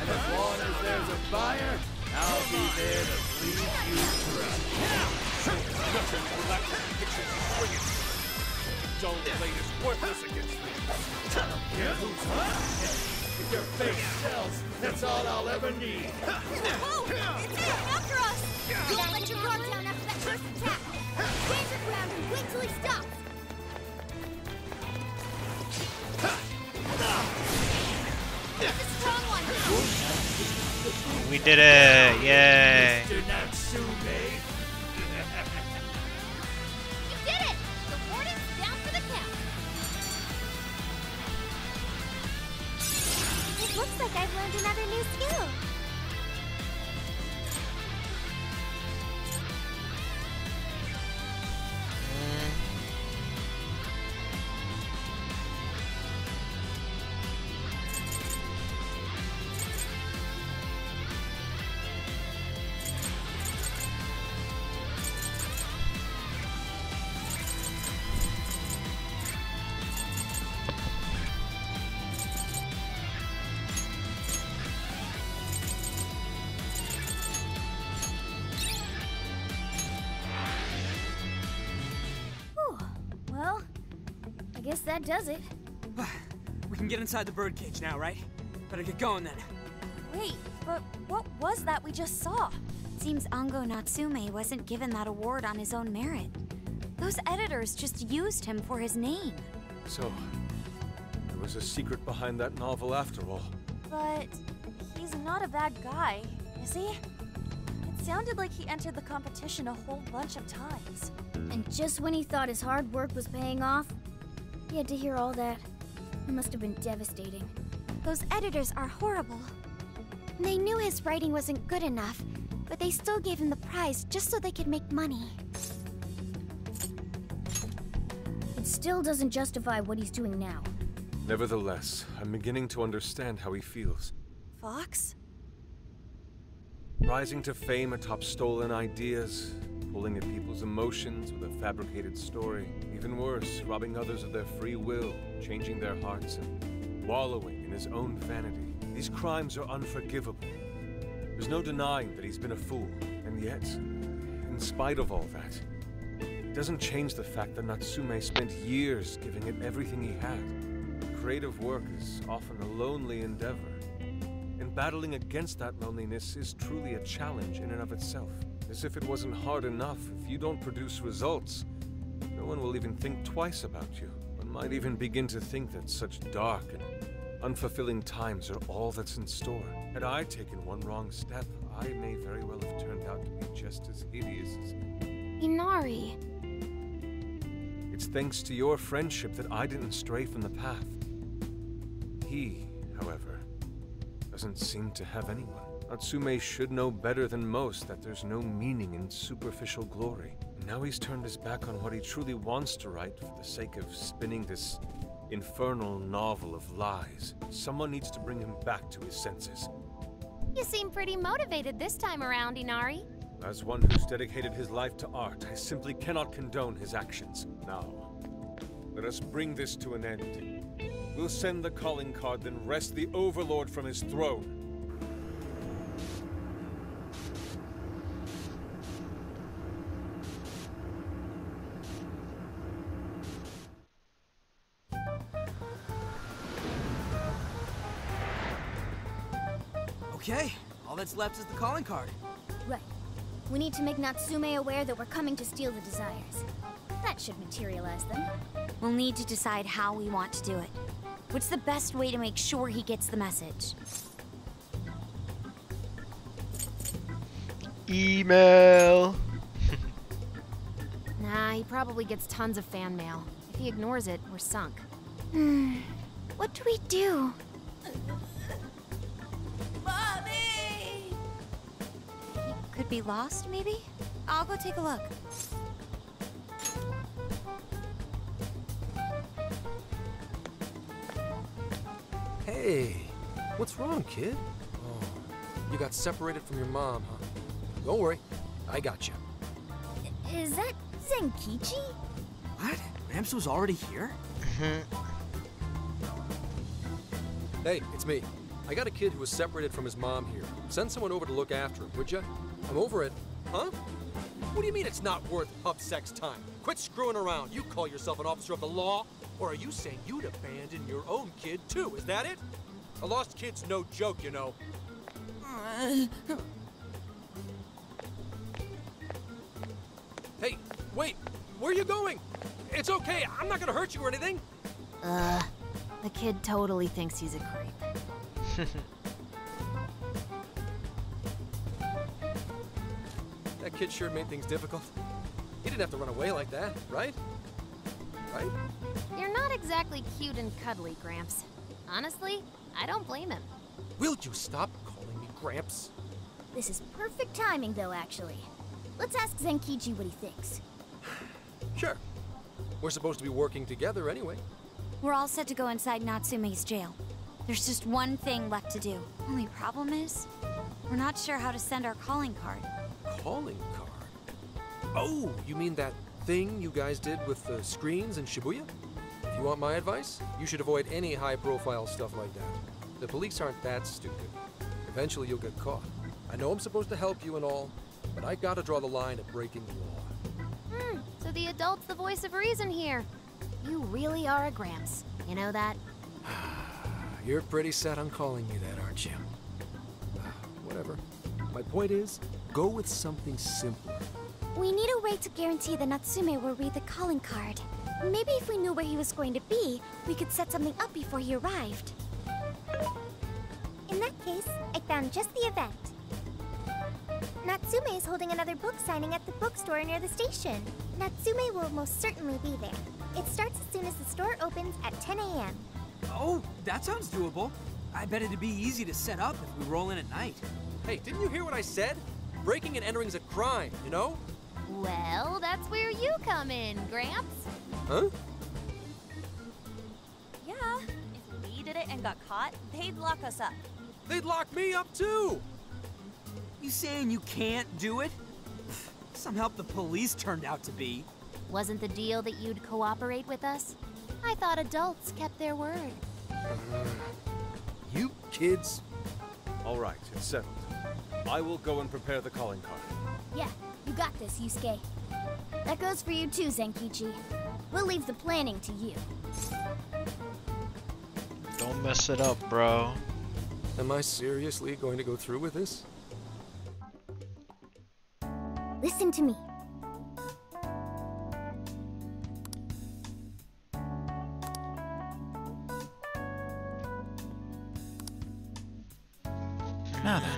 And as long as there's a fire, I'll be there to lead you through. Don't play this worthless against me. I don't care who's hot. If your face tells, that's all I'll ever need. Whoa! It's there! After us! Don't let your guard down after that first attack! Stand your ground and wait till he stops! Get the strong one! We did it! Yay! Mr. Natsume! You did it! The warden's down for the count! Looks like I've learned another new skill. That does it. We can get inside the birdcage now, right? Better get going then. Wait, but what was that we just saw? Seems Ango Natsume wasn't given that award on his own merit. Those editors just used him for his name. So, there was a secret behind that novel after all. But he's not a bad guy, is he? It sounded like he entered the competition a whole bunch of times. And just when he thought his hard work was paying off, he had to hear all that. It must have been devastating. Those editors are horrible. They knew his writing wasn't good enough, but they still gave him the prize just so they could make money. It still doesn't justify what he's doing now. Nevertheless, I'm beginning to understand how he feels. Fox? Rising to fame atop stolen ideas, pulling at people's emotions with a fabricated story. Even worse, robbing others of their free will, changing their hearts, and wallowing in his own vanity. These crimes are unforgivable. There's no denying that he's been a fool. And yet, in spite of all that, it doesn't change the fact that Natsume spent years giving it everything he had. Creative work is often a lonely endeavor, and battling against that loneliness is truly a challenge in and of itself. As if it wasn't hard enough, if you don't produce results, no one will even think twice about you. One might even begin to think that such dark and unfulfilling times are all that's in store. Had I taken one wrong step, I may very well have turned out to be just as hideous as Inari. It's thanks to your friendship that I didn't stray from the path. He, however, doesn't seem to have anyone. Natsume should know better than most that there's no meaning in superficial glory. And now he's turned his back on what he truly wants to write for the sake of spinning this infernal novel of lies. Someone needs to bring him back to his senses. You seem pretty motivated this time around, Inari. As one who's dedicated his life to art, I simply cannot condone his actions. Now, let us bring this to an end. We'll send the calling card, then wrest the Overlord from his throne. Okay, all that's left is the calling card. Right. We need to make Natsume aware that we're coming to steal the desires. That should materialize them. We'll need to decide how we want to do it. What's the best way to make sure he gets the message? Email. Nah, he probably gets tons of fan mail. If he ignores it, we're sunk. Hmm. What do we do? Mommy! He could be lost, maybe? I'll go take a look. Hey, what's wrong, kid? Oh, you got separated from your mom, huh? Don't worry, I got you. Is that Zenkichi? What? Ramsu's already here? Hey, it's me. I got a kid who was separated from his mom here. Send someone over to look after him, would ya? I'm over it. Huh? What do you mean it's not worth pup sex time? Quit screwing around. You call yourself an officer of the law? Or are you saying you'd abandon your own kid, too? Is that it? A lost kid's no joke, you know. Hey, wait. Where are you going? It's okay. I'm not gonna hurt you or anything. The kid totally thinks he's a creep. That kid sure made things difficult. He didn't have to run away like that, right? Right? You're not exactly cute and cuddly, Gramps. Honestly, I don't blame him. Will you stop calling me Gramps? This is perfect timing, though, actually. Let's ask Zenkichi what he thinks. Sure. We're supposed to be working together anyway. We're all set to go inside Natsume's jail. There's just one thing left to do. Only problem is, we're not sure how to send our calling card. Calling card? Oh, you mean that thing you guys did with the screens in Shibuya? If you want my advice, you should avoid any high-profile stuff like that. The police aren't that stupid. Eventually you'll get caught. I know I'm supposed to help you and all, but I gotta draw the line at breaking the law. So the adult's the voice of reason here. You really are a Gramps. You know that? You're pretty set on calling me that, aren't you? Whatever. My point is, go with something simpler. We need a way to guarantee that Natsume will read the calling card. Maybe if we knew where he was going to be, we could set something up before he arrived. In that case, I found just the event. Natsume is holding another book signing at the bookstore near the station. Natsume will most certainly be there. It starts as soon as the store opens at 10 a.m. Oh, that sounds doable. I bet it'd be easy to set up if we roll in at night. Hey, didn't you hear what I said? Breaking and entering's a crime, you know? Well, that's where you come in, Gramps. Huh? Yeah, if we did it and got caught, they'd lock us up. They'd lock me up, too! You saying you can't do it? Somehow the police turned out to be. Wasn't the deal that you'd cooperate with us? I thought adults kept their word. You kids. All right, it's settled. I will go and prepare the calling card. Yeah, you got this, Yusuke. That goes for you too, Zenkichi. We'll leave the planning to you. Don't mess it up, bro. Am I seriously going to go through with this? Listen to me. Now then.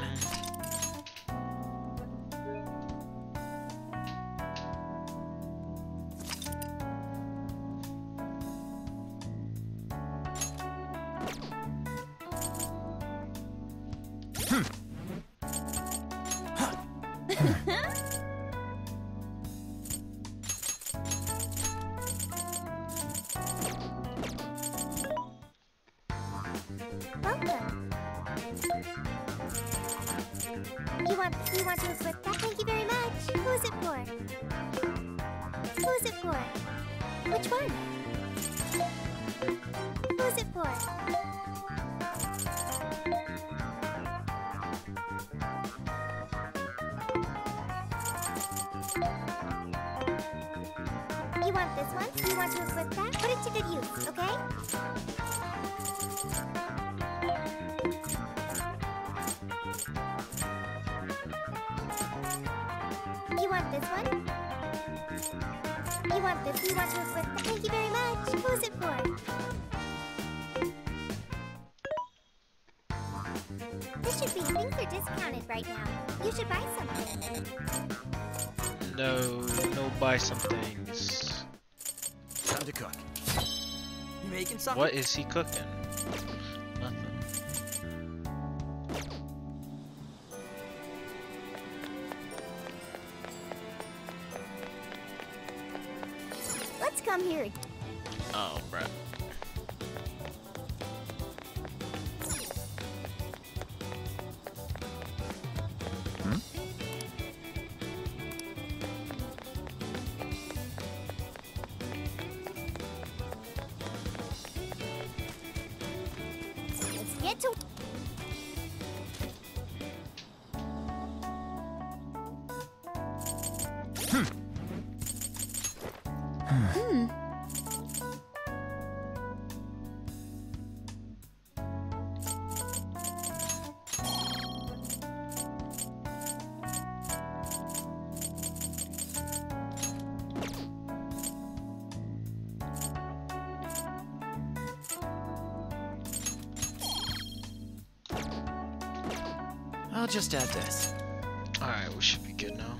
I are discounted right now. You should buy something. No, buy some things. Time to cook. You making something? What is he cooking? Nothing. Let's come here. Oh, bruh. I'll just add this. Alright, we should be good now.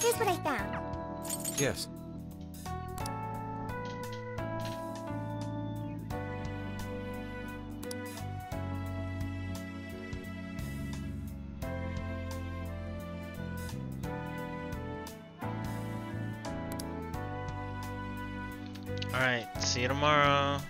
Here's what I found. Yes. Alright, see you tomorrow.